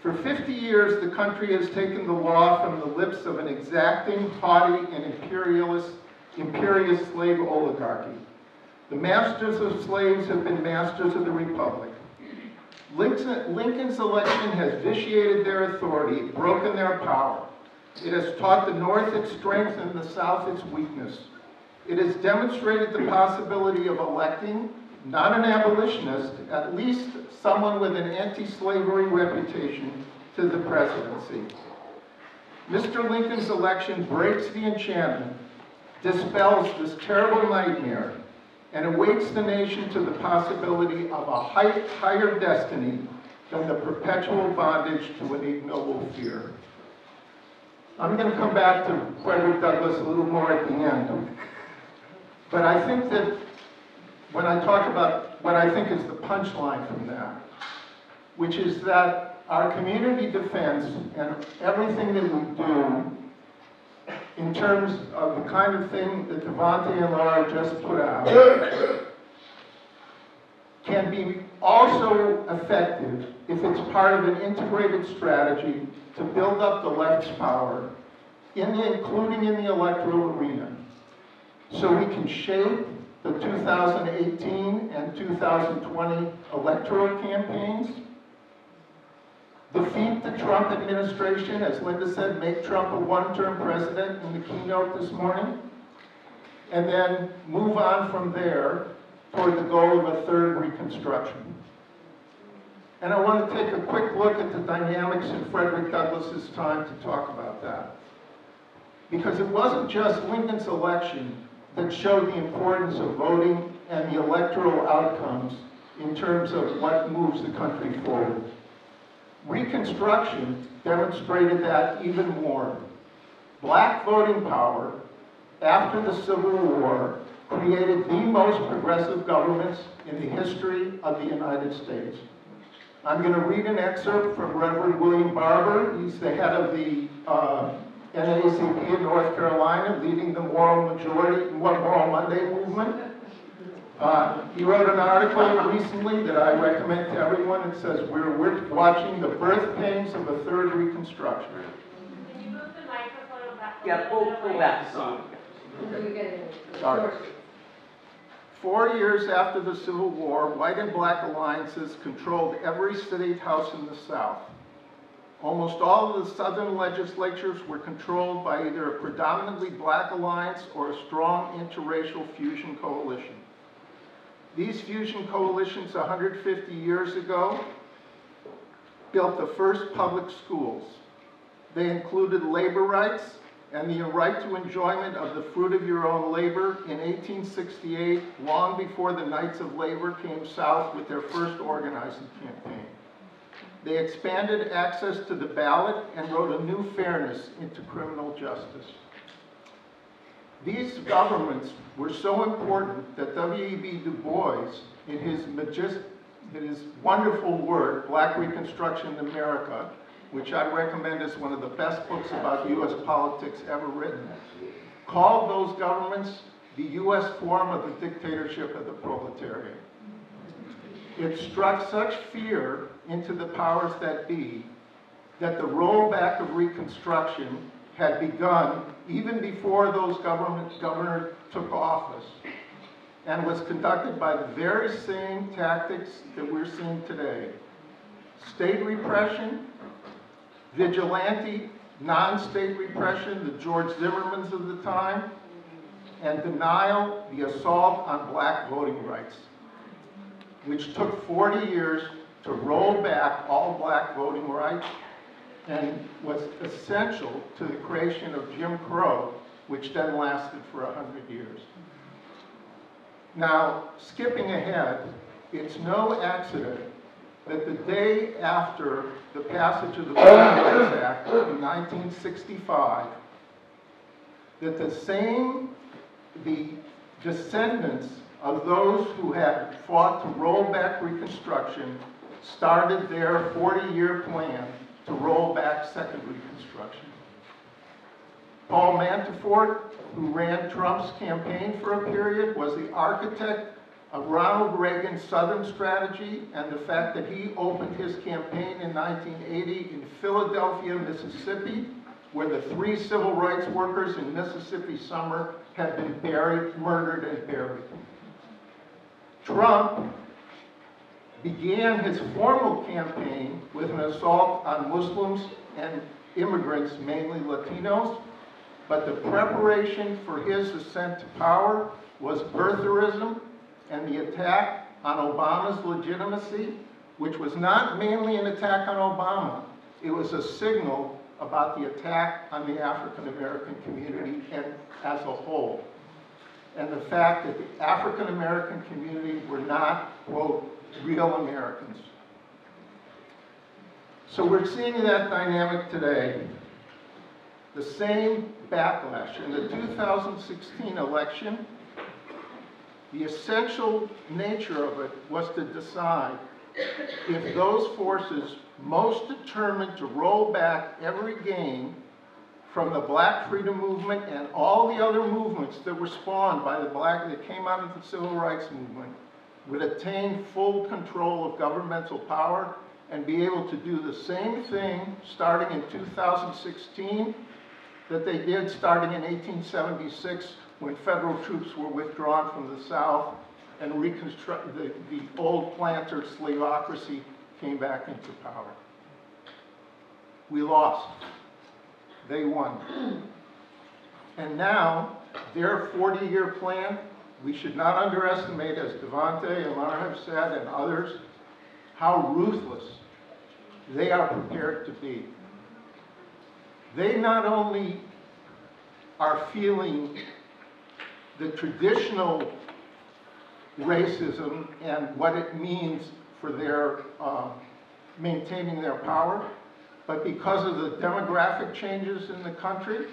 For fifty years, the country has taken the law from the lips of an exacting, haughty, and imperialist, imperious slave oligarchy. The masters of slaves have been masters of the republic. Lincoln's election has vitiated their authority, broken their power. It has taught the North its strength and the South its weakness. It has demonstrated the possibility of electing, not an abolitionist, at least someone with an anti-slavery reputation to the presidency. Mister Lincoln's election breaks the enchantment, dispels this terrible nightmare, and awaits the nation to the possibility of a higher destiny than the perpetual bondage to an ignoble fear. I'm going to come back to Frederick Douglass a little more at the end. But I think that when I talk about what I think is the punchline from that, which is that our community defense and everything that we do in terms of the kind of thing that Devonte and Lara just put out can be also effective if it's part of an integrated strategy to build up the left's power, in the, including in the electoral arena, so we can shape the two thousand eighteen and two thousand twenty electoral campaigns, defeat the Trump administration, as Linda said, make Trump a one-term president in the keynote this morning, and then move on from there toward the goal of a third Reconstruction. And I want to take a quick look at the dynamics in Frederick Douglass's time to talk about that. Because it wasn't just Lincoln's election that showed the importance of voting and the electoral outcomes in terms of what moves the country forward. Reconstruction demonstrated that even more. Black voting power after the Civil War created the most progressive governments in the history of the United States. I'm going to read an excerpt from Reverend William Barber. He's the head of the uh, N double A C P in North Carolina, leading the Moral Majority, Moral Monday movement. Uh, he wrote an article recently that I recommend to everyone. It says, we're, we're watching the birth pains of a third Reconstruction. Can you move the microphone back? Yeah, pull, pull back. Okay. Sorry. Four years after the Civil War, white and black alliances controlled every state house in the South. Almost all of the Southern legislatures were controlled by either a predominantly black alliance or a strong interracial fusion coalition. These fusion coalitions one hundred fifty years ago built the first public schools. They included labor rights and the right to enjoyment of the fruit of your own labor in eighteen sixty-eight, long before the Knights of Labor came south with their first organizing campaign. They expanded access to the ballot and wrote a new fairness into criminal justice. These governments were so important that W E B Du Bois, in his, majest, in his wonderful work, Black Reconstruction in America, which I recommend is one of the best books about U S politics ever written, called those governments the U S form of the dictatorship of the proletariat. It struck such fear into the powers that be that the rollback of Reconstruction had begun even before those governments, governors took office, and was conducted by the very same tactics that we're seeing today. State repression, vigilante, non-state repression, the George Zimmermans of the time, and denial, the assault on black voting rights, which took forty years to roll back all black voting rights, and was essential to the creation of Jim Crow, which then lasted for one hundred years. Now, skipping ahead, it's no accident that the day after the passage of the Black Rights Act in nineteen sixty-five, that the same, the descendants of those who had fought to roll back Reconstruction started their forty-year plan to roll back Second Reconstruction. Paul Manafort, who ran Trump's campaign for a period, was the architect of Ronald Reagan's Southern strategy, and the fact that he opened his campaign in nineteen eighty in Philadelphia, Mississippi, where the three civil rights workers in Mississippi summer had been buried, murdered and buried. Trump began his formal campaign with an assault on Muslims and immigrants, mainly Latinos, but the preparation for his ascent to power was birtherism and the attack on Obama's legitimacy, which was not mainly an attack on Obama. It was a signal about the attack on the African American community and as a whole, and the fact that the African American community were not, quote, real Americans. So we're seeing that dynamic today. The same backlash. In the two thousand sixteen election, the essential nature of it was to decide if those forces most determined to roll back every gain from the Black Freedom Movement and all the other movements that were spawned by the black that came out of the Civil Rights Movement would attain full control of governmental power and be able to do the same thing starting in two thousand sixteen that they did starting in eighteen seventy-six when federal troops were withdrawn from the South and reconstruct the, the old planter slaveocracy came back into power. We lost. They won. And now, their forty-year plan, we should not underestimate, as Devonte and Lara have said and others, how ruthless they are prepared to be. They not only are feeling the traditional racism and what it means for their uh, maintaining their power, but because of the demographic changes in the country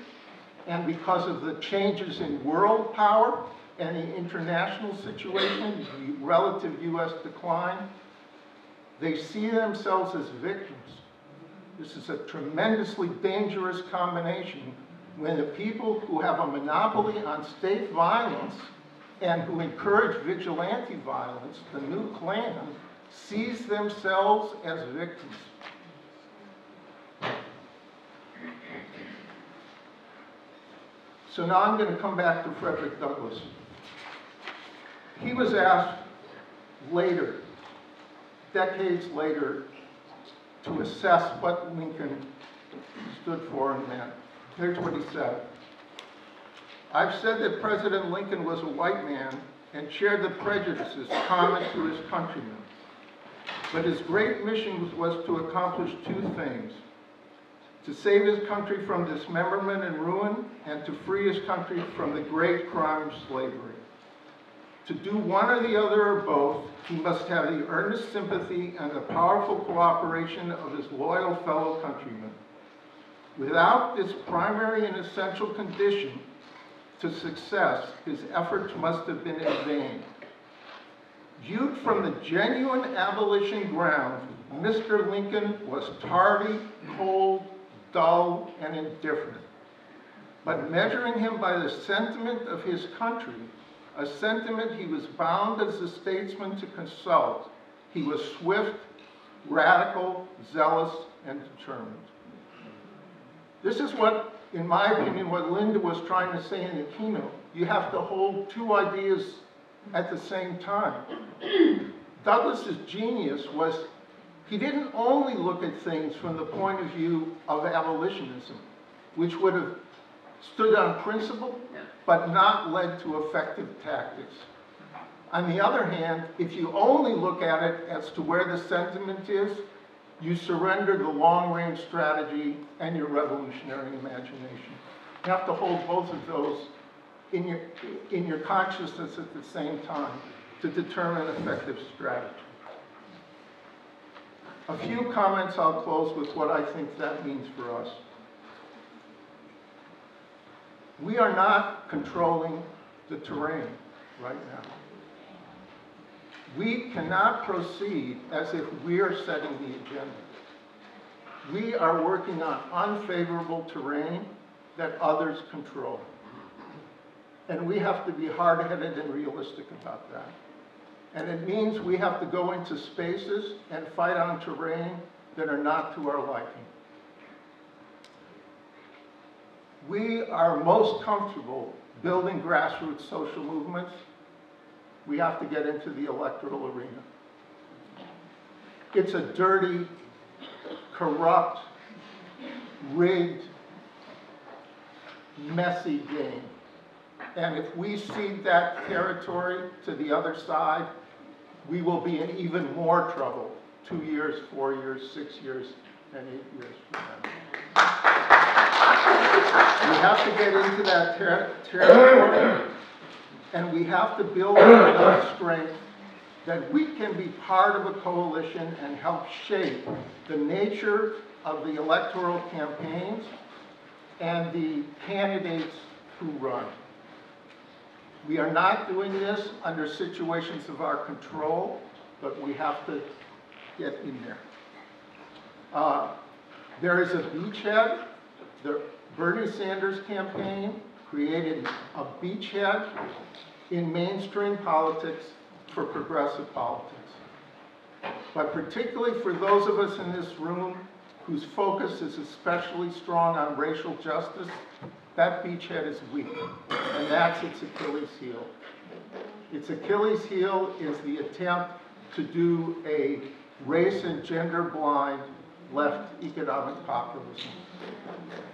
and because of the changes in world power and the international situation, the relative U S decline, they see themselves as victims. This is a tremendously dangerous combination when the people who have a monopoly on state violence and who encourage vigilante violence, the new Klan, sees themselves as victims. So now I'm going to come back to Frederick Douglass. He was asked later, decades later, to assess what Lincoln stood for and meant. Here's what he said. I've said that President Lincoln was a white man and shared the prejudices common to his countrymen. But his great mission was to accomplish two things: to save his country from dismemberment and ruin, and to free his country from the great crime of slavery. To do one or the other or both, he must have the earnest sympathy and the powerful cooperation of his loyal fellow countrymen. Without this primary and essential condition to success, his efforts must have been in vain. Viewed from the genuine abolition ground, Mister Lincoln was tardy, cold, dull, and indifferent. But measuring him by the sentiment of his country, a sentiment he was bound as a statesman to consult, he was swift, radical, zealous, and determined. This is what, in my opinion, what Linda was trying to say in the keynote. You have to hold two ideas at the same time. Douglass's genius was, he didn't only look at things from the point of view of abolitionism, which would have stood on principle, but not led to effective tactics. On the other hand, if you only look at it as to where the sentiment is, you surrender the long-range strategy and your revolutionary imagination. You have to hold both of those in your, in your consciousness at the same time to determine effective strategy. A few comments, I'll close with what I think that means for us. We are not controlling the terrain right now. We cannot proceed as if we are setting the agenda. We are working on unfavorable terrain that others control. And we have to be hard-headed and realistic about that. And it means we have to go into spaces and fight on terrain that are not to our liking. We are most comfortable building grassroots social movements. We have to get into the electoral arena. It's a dirty, corrupt, rigged, messy game. And if we cede that territory to the other side, we will be in even more trouble two years, four years, six years, and eight years from now. We have to get into that ter territory, and we have to build enough strength that we can be part of a coalition and help shape the nature of the electoral campaigns and the candidates who run. We are not doing this under situations of our control, but we have to get in there. Uh, there is a beachhead. The Bernie Sanders campaign created a beachhead in mainstream politics for progressive politics. But particularly for those of us in this room whose focus is especially strong on racial justice, that beachhead is weak, and that's its Achilles heel. Its Achilles heel is the attempt to do a race and gender-blind left economic populism.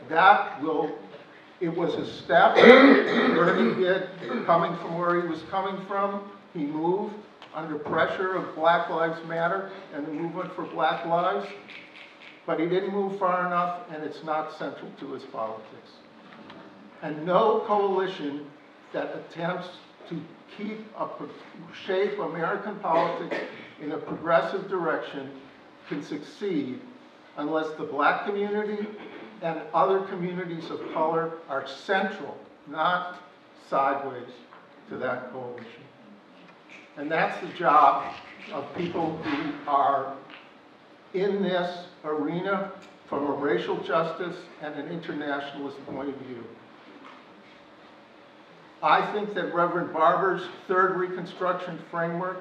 That will, it was a step Bernie did, coming from where he was coming from. He moved under pressure of Black Lives Matter and the movement for Black Lives, but he didn't move far enough, and it's not central to his politics. And no coalition that attempts to keep a, shape American politics in a progressive direction can succeed unless the black community and other communities of color are central, not sideways, to that coalition. And that's the job of people who are in this arena from a racial justice and an internationalist point of view. I think that Reverend Barber's Third Reconstruction Framework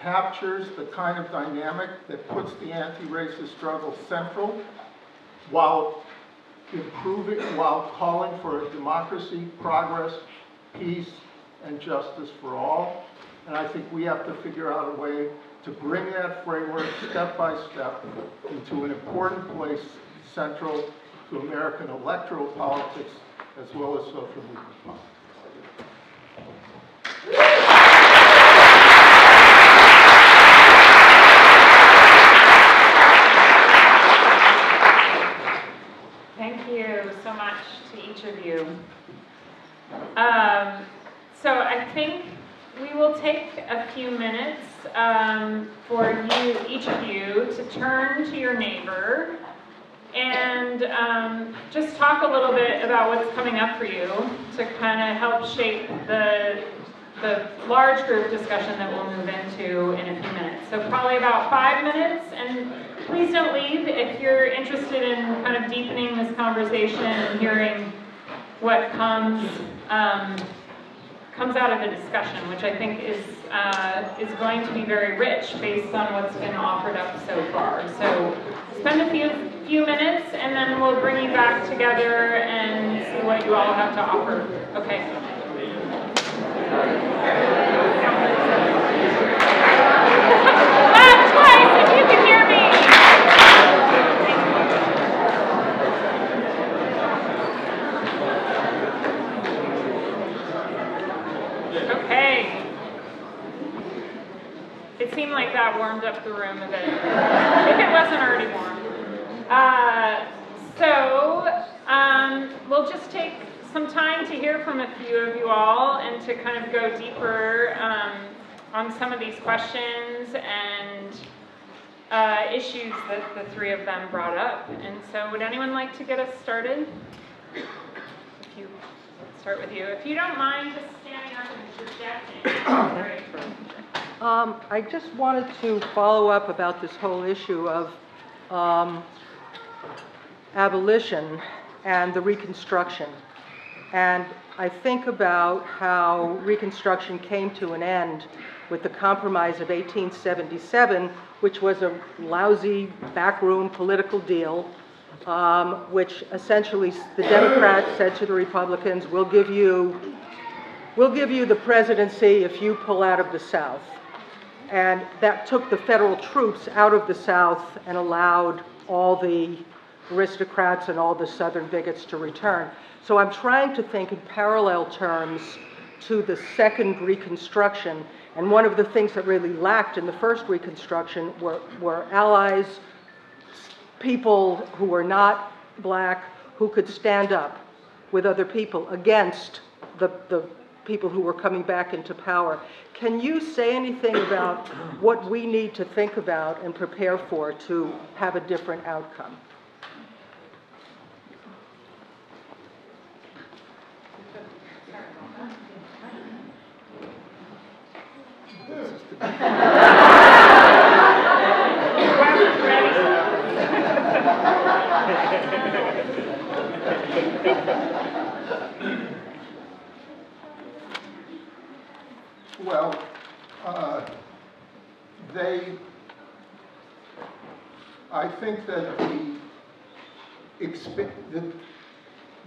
captures the kind of dynamic that puts the anti-racist struggle central while improving, while calling for a democracy, progress, peace, and justice for all. And I think we have to figure out a way to bring that framework step by step into an important place central to American electoral politics as well as social movement politics. Thank you so much to each of you. Um, so I think few minutes um, for you, each of you, to turn to your neighbor and um, just talk a little bit about what's coming up for you to kind of help shape the, the large group discussion that we'll move into in a few minutes. So probably about five minutes, and please don't leave if you're interested in kind of deepening this conversation and hearing what comes um, comes out of the discussion, which I think is uh, is going to be very rich based on what's been offered up so far. So spend a few few minutes, and then we'll bring you back together and see what you all have to offer. Okay. It seemed like that warmed up the room a bit, if it wasn't already warm. Uh, so um, we'll just take some time to hear from a few of you all and to kind of go deeper um, on some of these questions and uh, issues that the three of them brought up. And so would anyone like to get us started? If you start with you. If you don't mind just standing up and projecting. Great. Um, I just wanted to follow up about this whole issue of um, abolition and the Reconstruction. And I think about how Reconstruction came to an end with the Compromise of eighteen seventy-seven, which was a lousy backroom political deal, um, which essentially the Democrats said to the Republicans, we'll give you, we'll give you the presidency if you pull out of the South. And that took the federal troops out of the South and allowed all the aristocrats and all the Southern bigots to return. So I'm trying to think in parallel terms to the Second Reconstruction. And one of the things that really lacked in the First Reconstruction were, were allies, people who were not black, who could stand up with other people against the, the people who were coming back into power. Can you say anything about what we need to think about and prepare for to have a different outcome? Well, uh, they, I think that the, the,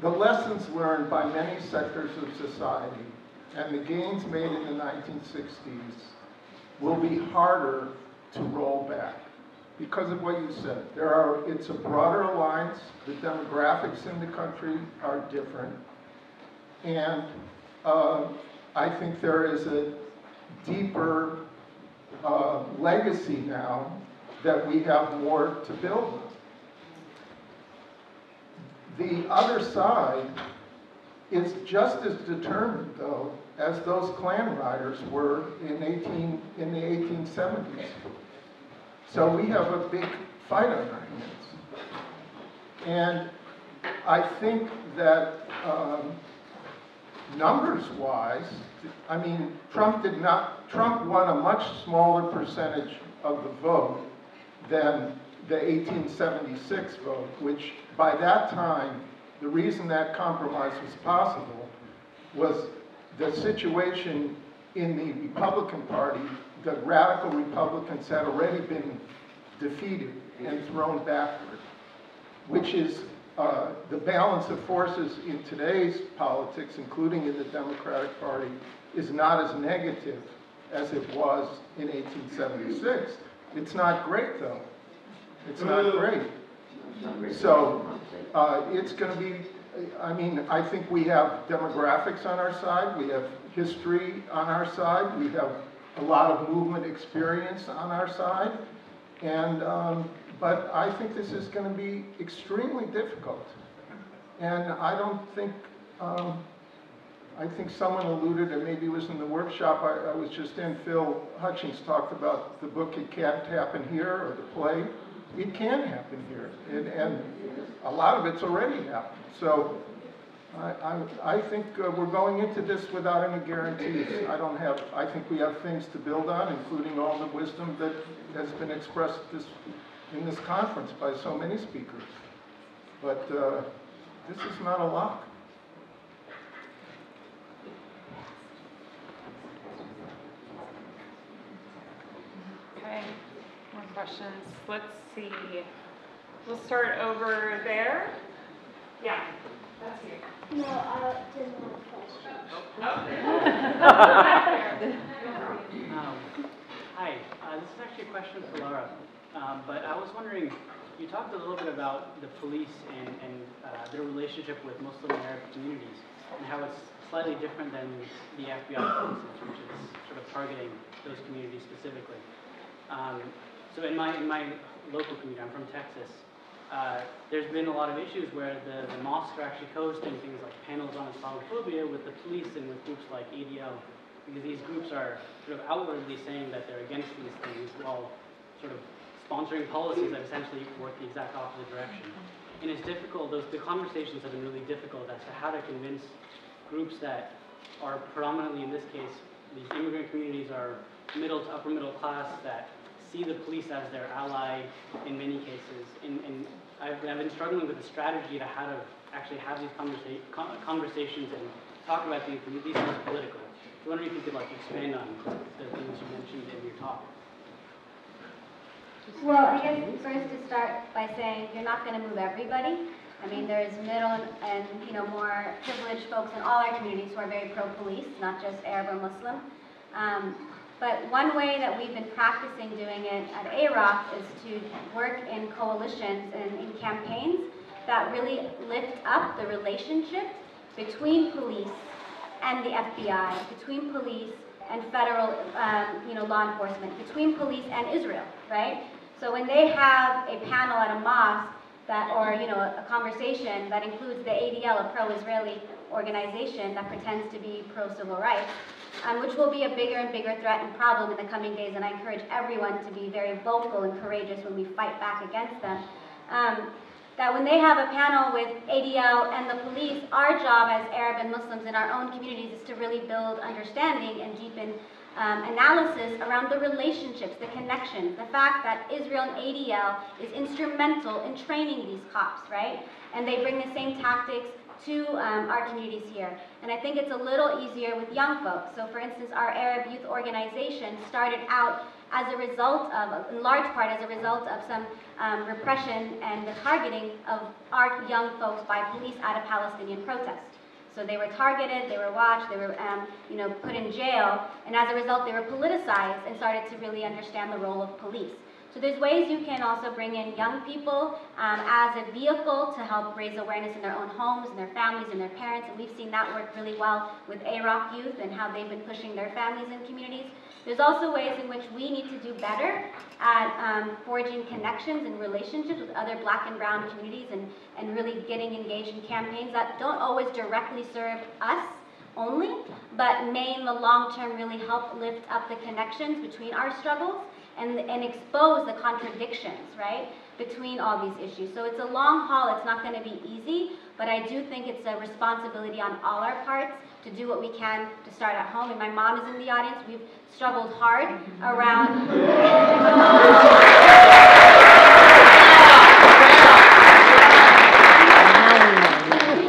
the lessons learned by many sectors of society and the gains made in the nineteen sixties will be harder to roll back because of what you said. There are, it's a broader alliance, the demographics in the country are different, and uh, I think there is a deeper uh, legacy now that we have more to build. The other side is just as determined, though, as those Klan riders were in eighteen in the eighteen seventies. So we have a big fight on our hands, and I think that. Um, Numbers-wise, I mean, Trump did not. Trump won a much smaller percentage of the vote than the eighteen seventy-six vote, which by that time, the reason that compromise was possible was the situation in the Republican Party. The radical Republicans had already been defeated and thrown backward, which is. Uh, the balance of forces in today's politics, including in the Democratic Party, is not as negative as it was in eighteen seventy-six. It's not great, though. It's not great. So uh, it's going to be, I mean, I think we have demographics on our side. We have history on our side. We have a lot of movement experience on our side. And um, but I think this is going to be extremely difficult, and I don't think um, I think someone alluded, and maybe it was in the workshop I, I was just in, Phil Hutchings talked about the book It Can't Happen Here, or the play. It can happen here, and, and a lot of it's already happened. So I, I, I think uh, we're going into this without any guarantees. I don't have, I think we have things to build on, including all the wisdom that has been expressed this, in this conference by so many speakers. But uh, this is not a lock. Okay, more questions. Let's see. We'll start over there. Yeah, that's you. No, I didn't want a question. Oh. um, hi, uh, this is actually a question for Lara. Um, but I was wondering, you talked a little bit about the police and, and uh, their relationship with Muslim and Arab communities, and how it's slightly different than the F B I police, which is sort of targeting those communities specifically. Um, so in my, in my local community, I'm from Texas, uh, there's been a lot of issues where the, the mosques are actually hosting things like panels on Islamophobia with the police and with groups like A D L, because these groups are sort of outwardly saying that they're against these things while sort of sponsoring policies that essentially work the exact opposite direction. And it's difficult, those, the conversations have been really difficult as to how to convince groups that are predominantly, in this case, these immigrant communities are middle to upper middle class that see the police as their ally in many cases. And, and I've, I've been struggling with a strategy to how to actually have these conversa con conversations and talk about these things politically. I wonder if you could like expand on the things you mentioned in your talk. Well, I guess first to start by saying you're not going to move everybody. I mean, there's middle and, and you know more privileged folks in all our communities who are very pro-police, not just Arab or Muslim. Um, but one way that we've been practicing doing it at A R O C is to work in coalitions and in campaigns that really lift up the relationship between police and the F B I, between police and federal um, you know, law enforcement, between police and Israel, right? So when they have a panel at a mosque that, or you know, a conversation that includes the A D L, a pro-Israeli organization that pretends to be pro-civil rights, um, which will be a bigger and bigger threat and problem in the coming days, and I encourage everyone to be very vocal and courageous when we fight back against them, um, that when they have a panel with A D L and the police, our job as Arab and Muslims in our own communities is to really build understanding and deepen Um, analysis around the relationships, the connections, the fact that Israel and A D L is instrumental in training these cops, right? And they bring the same tactics to um, our communities here. And I think it's a little easier with young folks. So for instance, our Arab youth organization started out as a result of, in large part as a result of some um, repression and the targeting of our young folks by police at a Palestinian protest. So they were targeted, they were watched, they were um, you know, put in jail, and as a result they were politicized and started to really understand the role of police. So there's ways you can also bring in young people um, as a vehicle to help raise awareness in their own homes, in their families, in their parents, and we've seen that work really well with A R O C youth and how they've been pushing their families and communities. There's also ways in which we need to do better at um, forging connections and relationships with other black and brown communities and, and really getting engaged in campaigns that don't always directly serve us only, but may in the long term really help lift up the connections between our struggles and, and expose the contradictions, right, between all these issues. So it's a long haul, it's not going to be easy, but I do think it's a responsibility on all our parts to do what we can to start at home. And my mom is in the audience. We've struggled hard around... We've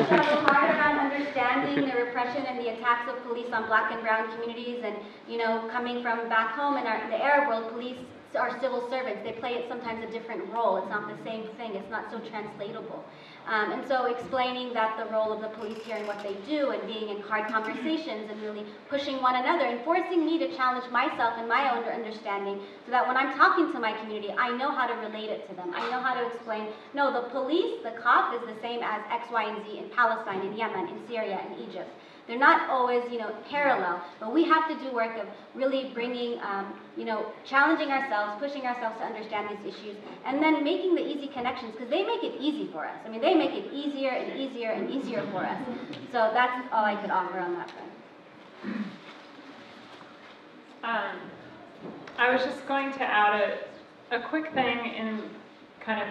struggled hard around understanding the repression and the attacks of police on black and brown communities. And, you know, coming from back home in, our, in the Arab world, police are civil servants. They play it sometimes a different role. It's not the same thing. It's not so translatable. Um, and so explaining that the role of the police here and what they do and being in hard conversations and really pushing one another and forcing me to challenge myself and my own understanding so that when I'm talking to my community, I know how to relate it to them. I know how to explain, no, the police, the cop is the same as X, Y, and Z in Palestine, in Yemen, in Syria, in Egypt. They're not always, you know, parallel, but we have to do work of really bringing, um, you know, challenging ourselves, pushing ourselves to understand these issues, and then making the easy connections, because they make it easy for us. I mean, they make it easier and easier and easier for us. So that's all I could offer on that front. Um, I was just going to add a, a quick thing in kind of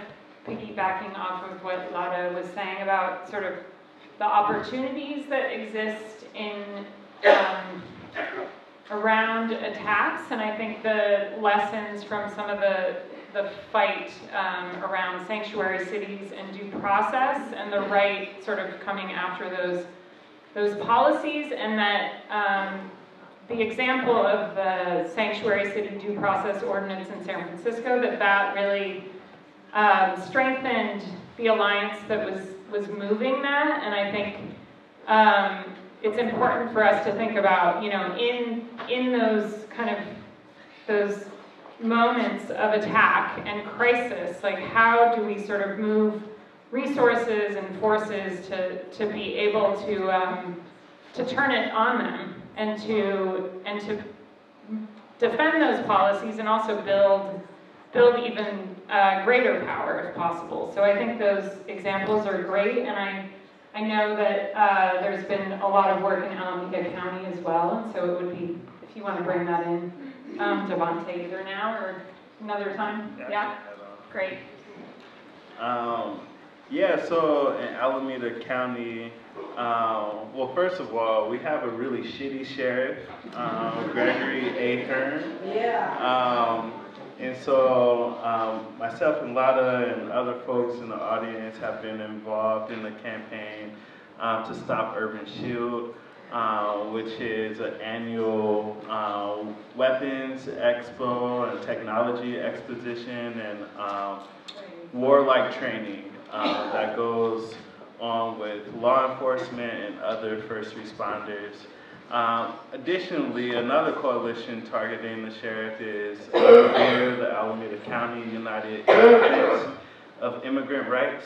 piggybacking off of what Lara was saying about sort of the opportunities that exist in um, around attacks, and I think the lessons from some of the, the fight um, around sanctuary cities and due process and the right sort of coming after those, those policies, and that um, the example of the sanctuary city due process ordinance in San Francisco, that that really um, strengthened the alliance that was, was moving that. And I think um, it's important for us to think about, you know, in, in those kind of, those moments of attack and crisis, like how do we sort of move resources and forces to, to be able to, um, to turn it on them, and to, and to defend those policies, and also build, build even uh, greater power if possible. So I think those examples are great, and I, I know that uh, there's been a lot of work in Alameda County as well, and so it would be, if you want to bring that in, um, Devonte, either now or another time. Yeah? yeah? Great. Um, yeah, so in Alameda County, Um, well, first of all, we have a really shitty sheriff, um, Gregory A. Hearn. Yeah. Um, and so um, myself and Lara and other folks in the audience have been involved in the campaign uh, to stop Urban Shield, uh, which is an annual uh, weapons expo and technology exposition and um, warlike training uh, that goes on with law enforcement and other first responders. Um, additionally, another coalition targeting the sheriff is uh, the Alameda County United in Defense of Immigrant Rights.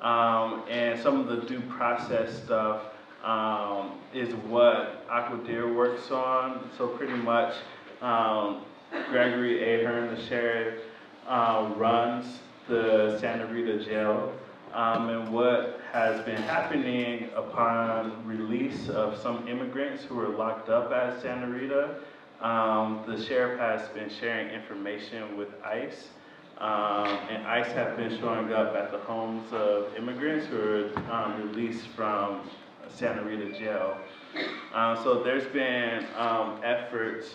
Um, and some of the due process stuff um, is what Aquadeer works on. So pretty much um, Gregory A. Hearn, the sheriff, uh, runs the Santa Rita jail. Um, and what has been happening upon release of some immigrants who were locked up at Santa Rita, um, the sheriff has been sharing information with ICE, um, and ICE have been showing up at the homes of immigrants who are um, released from Santa Rita jail. Uh, so there's been um, efforts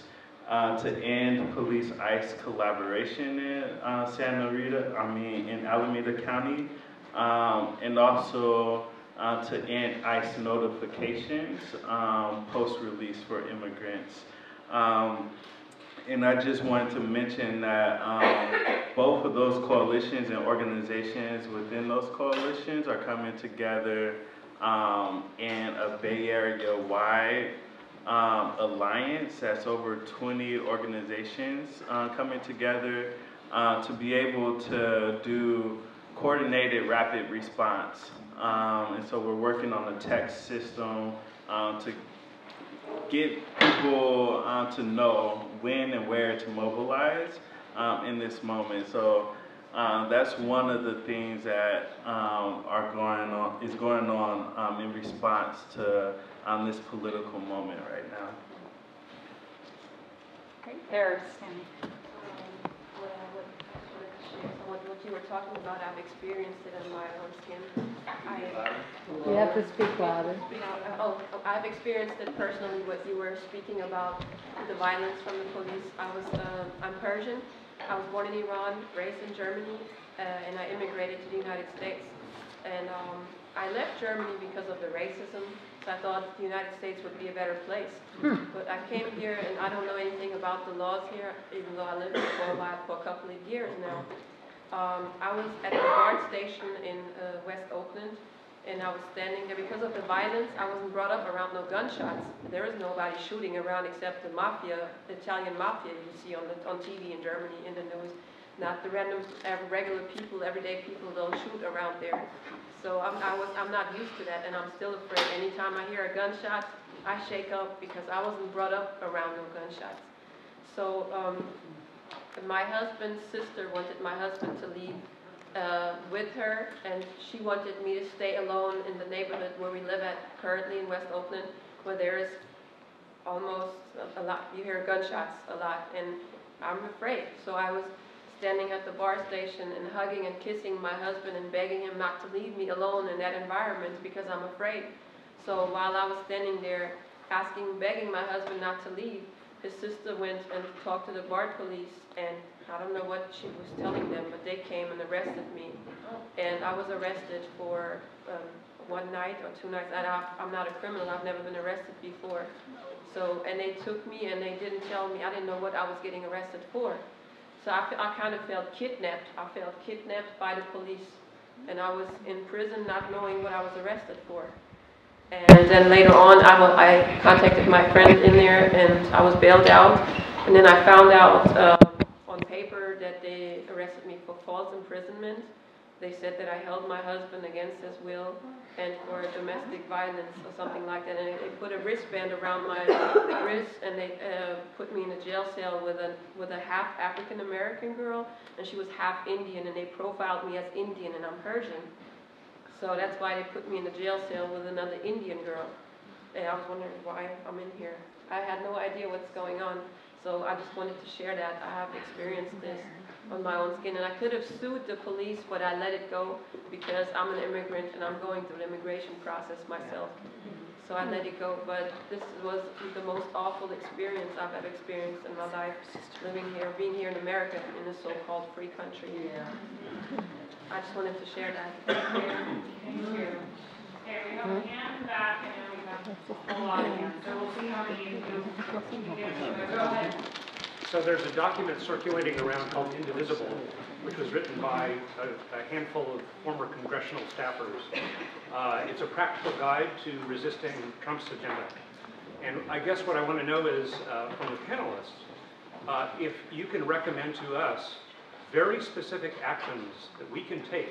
Uh, to end police-ICE collaboration in uh, Santa Rita, I mean in Alameda County, um, and also uh, to end ICE notifications um, post-release for immigrants. Um, and I just wanted to mention that um, both of those coalitions and organizations within those coalitions are coming together um, in a Bay Area-wide Um, alliance that's over twenty organizations uh, coming together uh, to be able to do coordinated rapid response. Um, and so we're working on a text system um, to get people uh, to know when and where to mobilize um, in this moment. So um, that's one of the things that um, are going on, is going on um, in response to on this political moment right now. Great. There, Sammy. Um, what I would like to share some of what you were talking about, I've experienced it in my own skin. I, you have to speak louder. You know, oh, I've experienced it personally, what you were speaking about, the violence from the police. I was, uh, I'm Persian. I was born in Iran, raised in Germany, uh, and I immigrated to the United States. And um, I left Germany because of the racism. I thought the United States would be a better place. Hmm. But I came here and I don't know anything about the laws here, even though I lived in Florida for a couple of years now. Um, I was at a guard station in uh, West Oakland, and I was standing there. Because of the violence, I wasn't brought up around no gunshots. There is nobody shooting around except the mafia, the Italian mafia you see on, the, on T V in Germany, in the news. Not the random, regular people, everyday people don't shoot around there. So I'm, I was, I'm not used to that, and I'm still afraid. Anytime I hear a gunshot, I shake up because I wasn't brought up around no gunshots. So um, my husband's sister wanted my husband to leave uh, with her, and she wanted me to stay alone in the neighborhood where we live at currently in West Oakland, where there is almost a lot, you hear gunshots a lot, and I'm afraid. So I was standing at the bar station and hugging and kissing my husband and begging him not to leave me alone in that environment because I'm afraid. So while I was standing there asking, begging my husband not to leave, his sister went and talked to the bar police, and I don't know what she was telling them, but they came and arrested me. And I was arrested for um, one night or two nights. And I, I'm not a criminal, I've never been arrested before. So, and they took me and they didn't tell me, I didn't know what I was getting arrested for. So I, I kind of felt kidnapped. I felt kidnapped by the police. And I was in prison not knowing what I was arrested for. And then later on, I, I contacted my friend in there, and I was bailed out. And then I found out uh, on paper that they arrested me for false imprisonment. They said that I held my husband against his will and for domestic violence or something like that. And they put a wristband around my wrist, and they uh, put me in a jail cell with a, with a half African-American girl, and she was half Indian, and they profiled me as Indian, and I'm Persian. So that's why they put me in a jail cell with another Indian girl. And I was wondering why I'm in here. I had no idea what's going on. So I just wanted to share that. I have experienced this on my own skin. And I could have sued the police, but I let it go because I'm an immigrant and I'm going through the immigration process myself. So I let it go. But this was the most awful experience I've ever experienced in my life, living here, being here in America, in a so-called free country. Yeah. I just wanted to share that. Thank you. Thank you. Okay, we have a hand back, and then we have a whole lot of hands. So we'll see how many of you can get to. Go ahead. So there's a document circulating around called Indivisible, which was written by a, a handful of former congressional staffers. Uh, it's a practical guide to resisting Trump's agenda. And I guess what I want to know is, uh, from the panelists, uh, if you can recommend to us very specific actions that we can take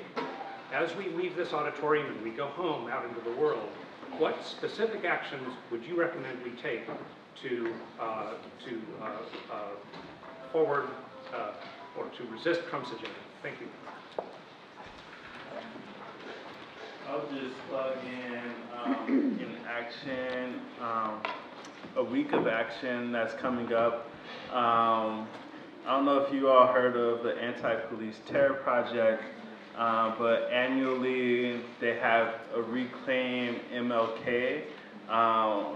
as we leave this auditorium and we go home out into the world. What specific actions would you recommend we take to uh, to uh, uh, forward uh, or to resist Trump's agenda? Thank you. I'll just plug in um, an action, um, a week of action that's coming up. Um, I don't know if you all heard of the Anti-Police Terror Project, uh, but annually they have a Reclaim M L K. Um,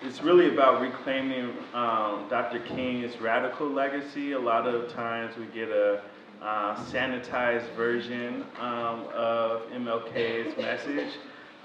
it's really about reclaiming um, Doctor King's radical legacy. A lot of times we get a uh, sanitized version um, of M L K's message,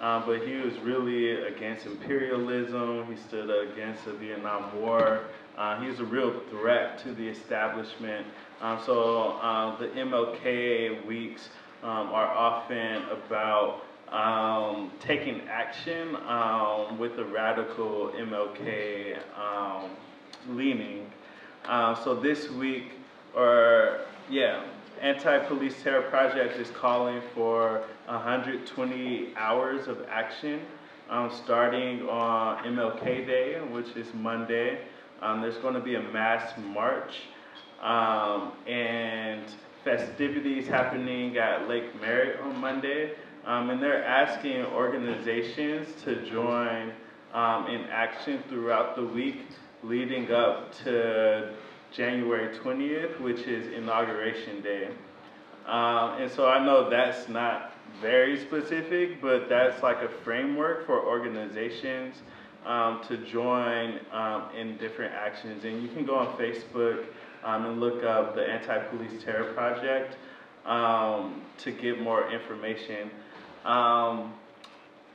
uh, but he was really against imperialism. He stood against the Vietnam War. Uh, he's a real threat to the establishment. Um, so uh, the M L K weeks um, are often about um, taking action um, with a radical M L K um, leaning. Uh, so this week, or yeah, Anti-Police Terror Project is calling for one hundred twenty hours of action, um, starting on M L K Day, which is Monday. Um, there's going to be a mass march um, and festivities happening at Lake Merritt on Monday. Um, and they're asking organizations to join um, in action throughout the week leading up to January twentieth, which is Inauguration Day. Um, and so I know that's not very specific, but that's like a framework for organizations Um, to join um, in different actions. And you can go on Facebook um, and look up the Anti-Police Terror Project um, to get more information. Um,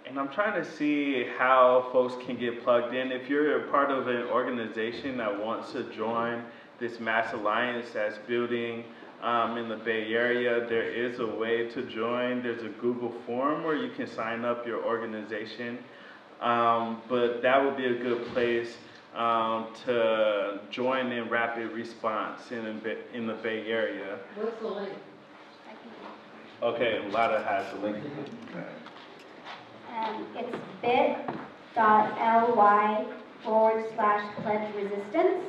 and I'm trying to see how folks can get plugged in. If you're a part of an organization that wants to join this mass alliance that's building um, in the Bay Area, there is a way to join. There's a Google form where you can sign up your organization. Um, but that would be a good place um, to join in rapid response in, in the Bay Area. What's the link? Okay, Lara has the link. Um, it's bit bit.ly forward slash pledge resistance.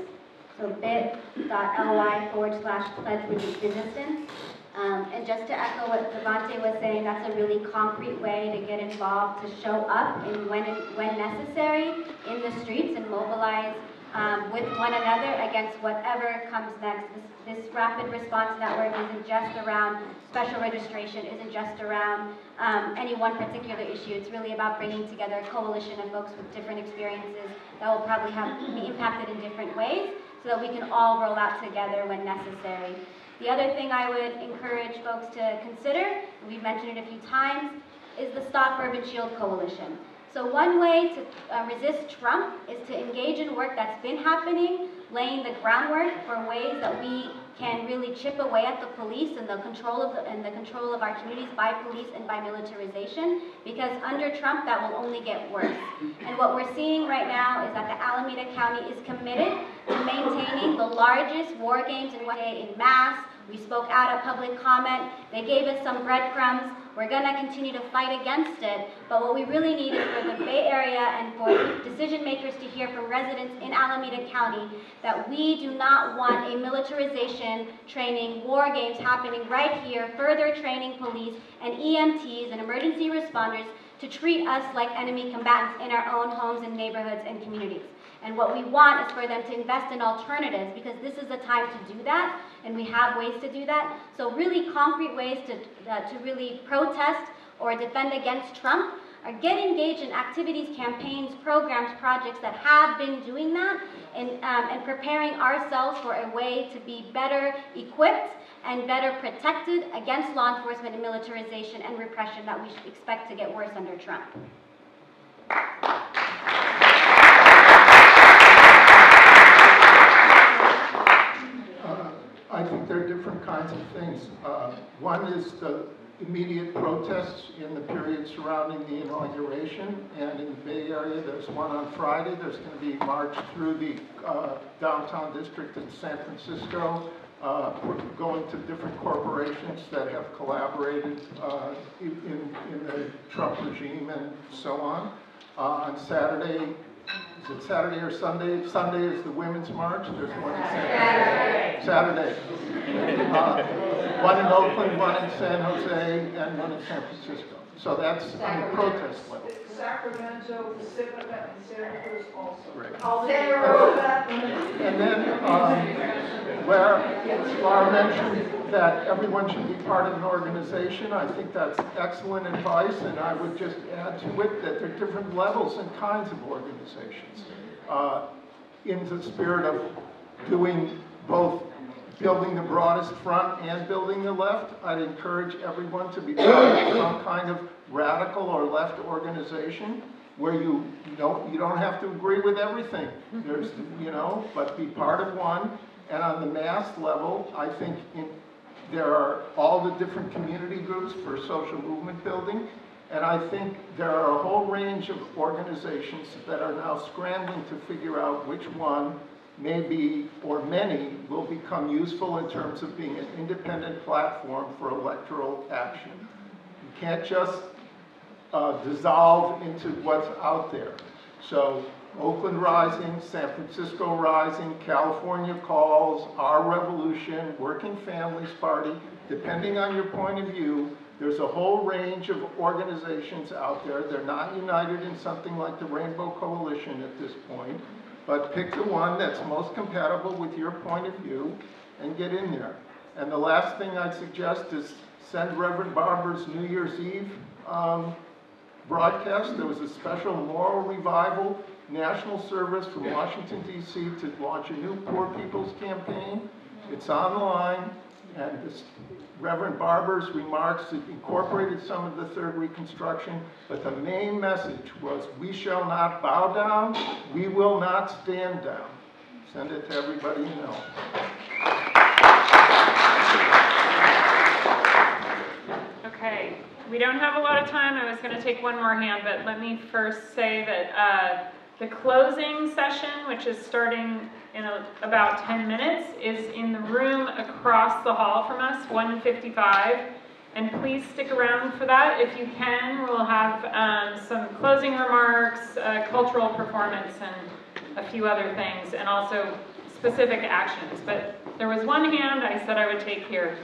So bit.ly forward slash pledge resistance. Um, and just to echo what Devonte was saying, that's a really concrete way to get involved, to show up in when, when necessary in the streets and mobilize um, with one another against whatever comes next. This, this rapid response network isn't just around special registration, isn't just around um, any one particular issue. It's really about bringing together a coalition of folks with different experiences that will probably have be impacted in different ways so that we can all roll out together when necessary. The other thing I would encourage folks to consider, and we've mentioned it a few times, is the Stop Urban Shield Coalition. So one way to uh, resist Trump is to engage in work that's been happening, laying the groundwork for ways that we can really chip away at the police and the control of the, and the control of our communities by police and by militarization, because under Trump that will only get worse. And what we're seeing right now is that the Alameda County is committed to maintaining the largest war games in one day in mass. We spoke out at public comment. They gave us some breadcrumbs. We're going to continue to fight against it, but what we really need is for the Bay Area and for decision makers to hear from residents in Alameda County that we do not want a militarization training, war games happening right here, further training police and E M Ts and emergency responders to treat us like enemy combatants in our own homes and neighborhoods and communities. And what we want is for them to invest in alternatives, because this is the time to do that, and we have ways to do that. So really concrete ways to, uh, to really protest or defend against Trump, or get engaged in activities, campaigns, programs, projects that have been doing that, and, um, and preparing ourselves for a way to be better equipped and better protected against law enforcement and militarization and repression that we should expect to get worse under Trump. I think there are different kinds of things. Uh, one is the immediate protests in the period surrounding the inauguration, and in the Bay Area there's one on Friday. There's going to be a march through the uh, downtown district in San Francisco, uh, going to different corporations that have collaborated uh, in, in the Trump regime and so on. Uh, on Saturday, is it Saturday or Sunday? Sunday is the Women's March. There's one in Saturday. Saturday. Uh, one in Oakland, one in San Jose, and one in San Francisco. So that's on the protest level. Sacramento, Pacifica, and Syracuse also. Right. And then, um, where Lara mentioned that everyone should be part of an organization, I think that's excellent advice, and I would just add to it that there are different levels and kinds of organizations. Uh, in the spirit of doing both, building the broadest front and building the left, I'd encourage everyone to be part of some kind of radical or left organization where you don't, you don't have to agree with everything. There's, you know, but be part of one. And on the mass level, I think in, there are all the different community groups for social movement building. And I think there are a whole range of organizations that are now scrambling to figure out which one maybe, or many, will become useful in terms of being an independent platform for electoral action. You can't just uh, dissolve into what's out there. So Oakland Rising, San Francisco Rising, California Calls, Our Revolution, Working Families Party, depending on your point of view, there's a whole range of organizations out there. They're not united in something like the Rainbow Coalition at this point, but pick the one that's most compatible with your point of view and get in there. And the last thing I'd suggest is send Reverend Barber's New Year's Eve um, broadcast. There was a special moral revival, national service from Washington, D C to launch a new Poor People's Campaign. It's online, and this Reverend Barber's remarks incorporated some of the Third Reconstruction, but the main message was, we shall not bow down, we will not stand down. Send it to everybody you know. Okay, we don't have a lot of time. I was going to take one more hand, but let me first say that uh, the closing session, which is starting in a, about ten minutes, is in the room across the hall from us, one fifty-five, And please stick around for that if you can. We'll have um, some closing remarks, uh, cultural performance, and a few other things, and also specific actions. But there was one hand I said I would take here.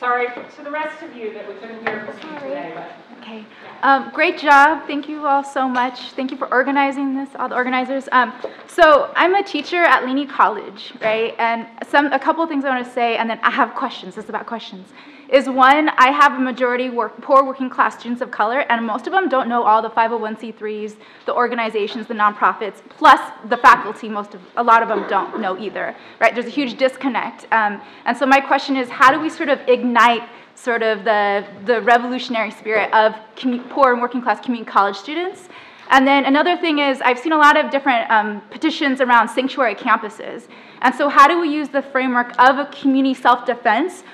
Sorry to the rest of you that we couldn't hear from you today. But. Okay. Um, great job. Thank you all so much. Thank you for organizing this, all the organizers. Um, so I'm a teacher at Laney College, right? And some a couple of things I want to say, and then I have questions. It's about questions. Is one, I have a majority work, poor working class students of color, and most of them don't know all the five oh one c threes, the organizations, the nonprofits, plus the faculty. Most of, a lot of them don't know either, right? There's a huge disconnect. Um, and so my question is, how do we sort of ignite sort of the, the revolutionary spirit of poor and working class community college students? And then another thing is, I've seen a lot of different um, petitions around sanctuary campuses. And so how do we use the framework of a community self-defense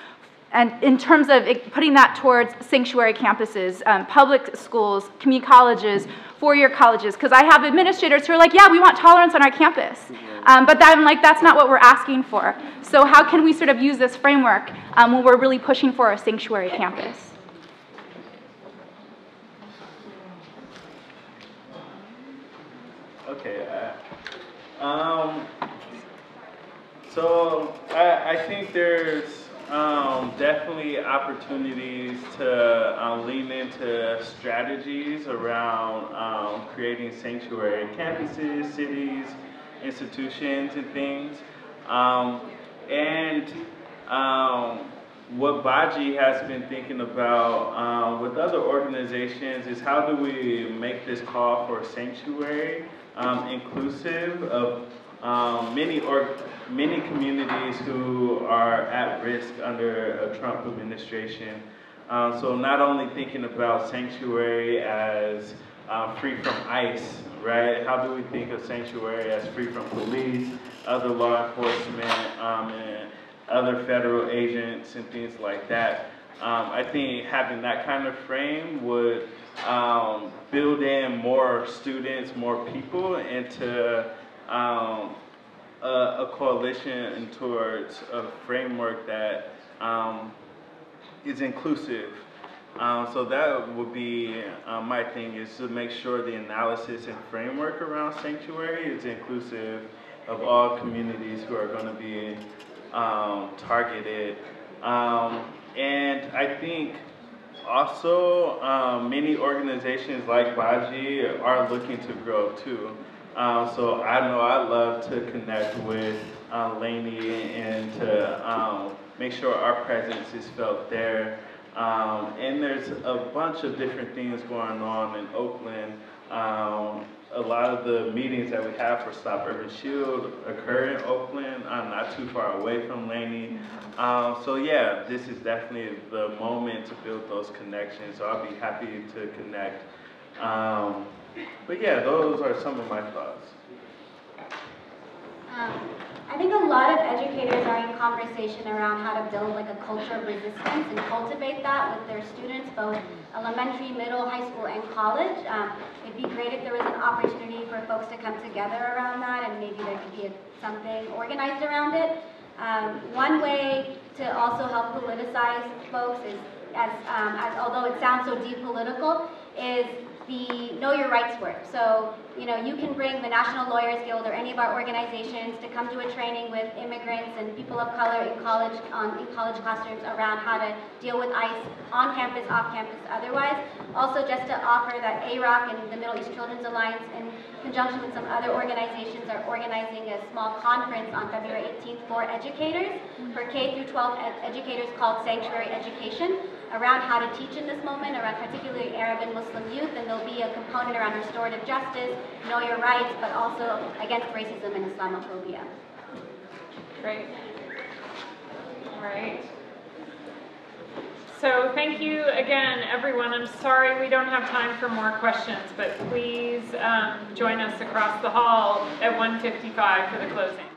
and in terms of it, putting that towards sanctuary campuses, um, public schools, community colleges, four-year colleges, because I have administrators who are like, yeah, we want tolerance on our campus. Um, but I'm like, that's not what we're asking for. So how can we sort of use this framework um, when we're really pushing for a sanctuary campus? Okay. Uh, um, so I, I think there's, Um, definitely opportunities to um, lean into strategies around um, creating sanctuary campuses, cities, institutions, and things. Um, and um, what Baji has been thinking about um, with other organizations is how do we make this call for sanctuary um, inclusive of Um, many or many communities who are at risk under a Trump administration. Um, so not only thinking about sanctuary as uh, free from ICE, right? How do we think of sanctuary as free from police, other law enforcement, um, and other federal agents and things like that? Um, I think having that kind of frame would um, build in more students, more people into Um, a, a coalition towards a framework that um, is inclusive. Um, so that would be uh, my thing, is to make sure the analysis and framework around sanctuary is inclusive of all communities who are going to be um, targeted. Um, and I think also um, many organizations like Baji are looking to grow too. Um, so I know I love to connect with uh, Laney and to um, make sure our presence is felt there. Um, and there's a bunch of different things going on in Oakland. Um, a lot of the meetings that we have for Stop Urban Shield occur in Oakland. I'm not too far away from Laney. Um, so yeah, this is definitely the moment to build those connections. So I'll be happy to connect. Um, But yeah, those are some of my thoughts. Um, I think a lot of educators are in conversation around how to build like a culture of resistance and cultivate that with their students, both elementary, middle, high school, and college. Um, it'd be great if there was an opportunity for folks to come together around that, and maybe there could be a, something organized around it. Um, one way to also help politicize folks is, as, um, as although it sounds so depolitical, is the Know Your Rights work. So, you know, you can bring the National Lawyers Guild or any of our organizations to come to a training with immigrants and people of color in college, um, in college classrooms around how to deal with ICE on campus, off campus, otherwise. Also, just to offer that A R O C and the Middle East Children's Alliance, in conjunction with some other organizations, are organizing a small conference on February eighteenth for educators, for K through twelve ed educators, called Sanctuary Education, around how to teach in this moment, around particularly Arab and Muslim youth, and there'll be a component around restorative justice, know your rights, but also against racism and Islamophobia. Great. All right. So thank you again, everyone. I'm sorry we don't have time for more questions, but please um, join us across the hall at one fifty-five for the closing.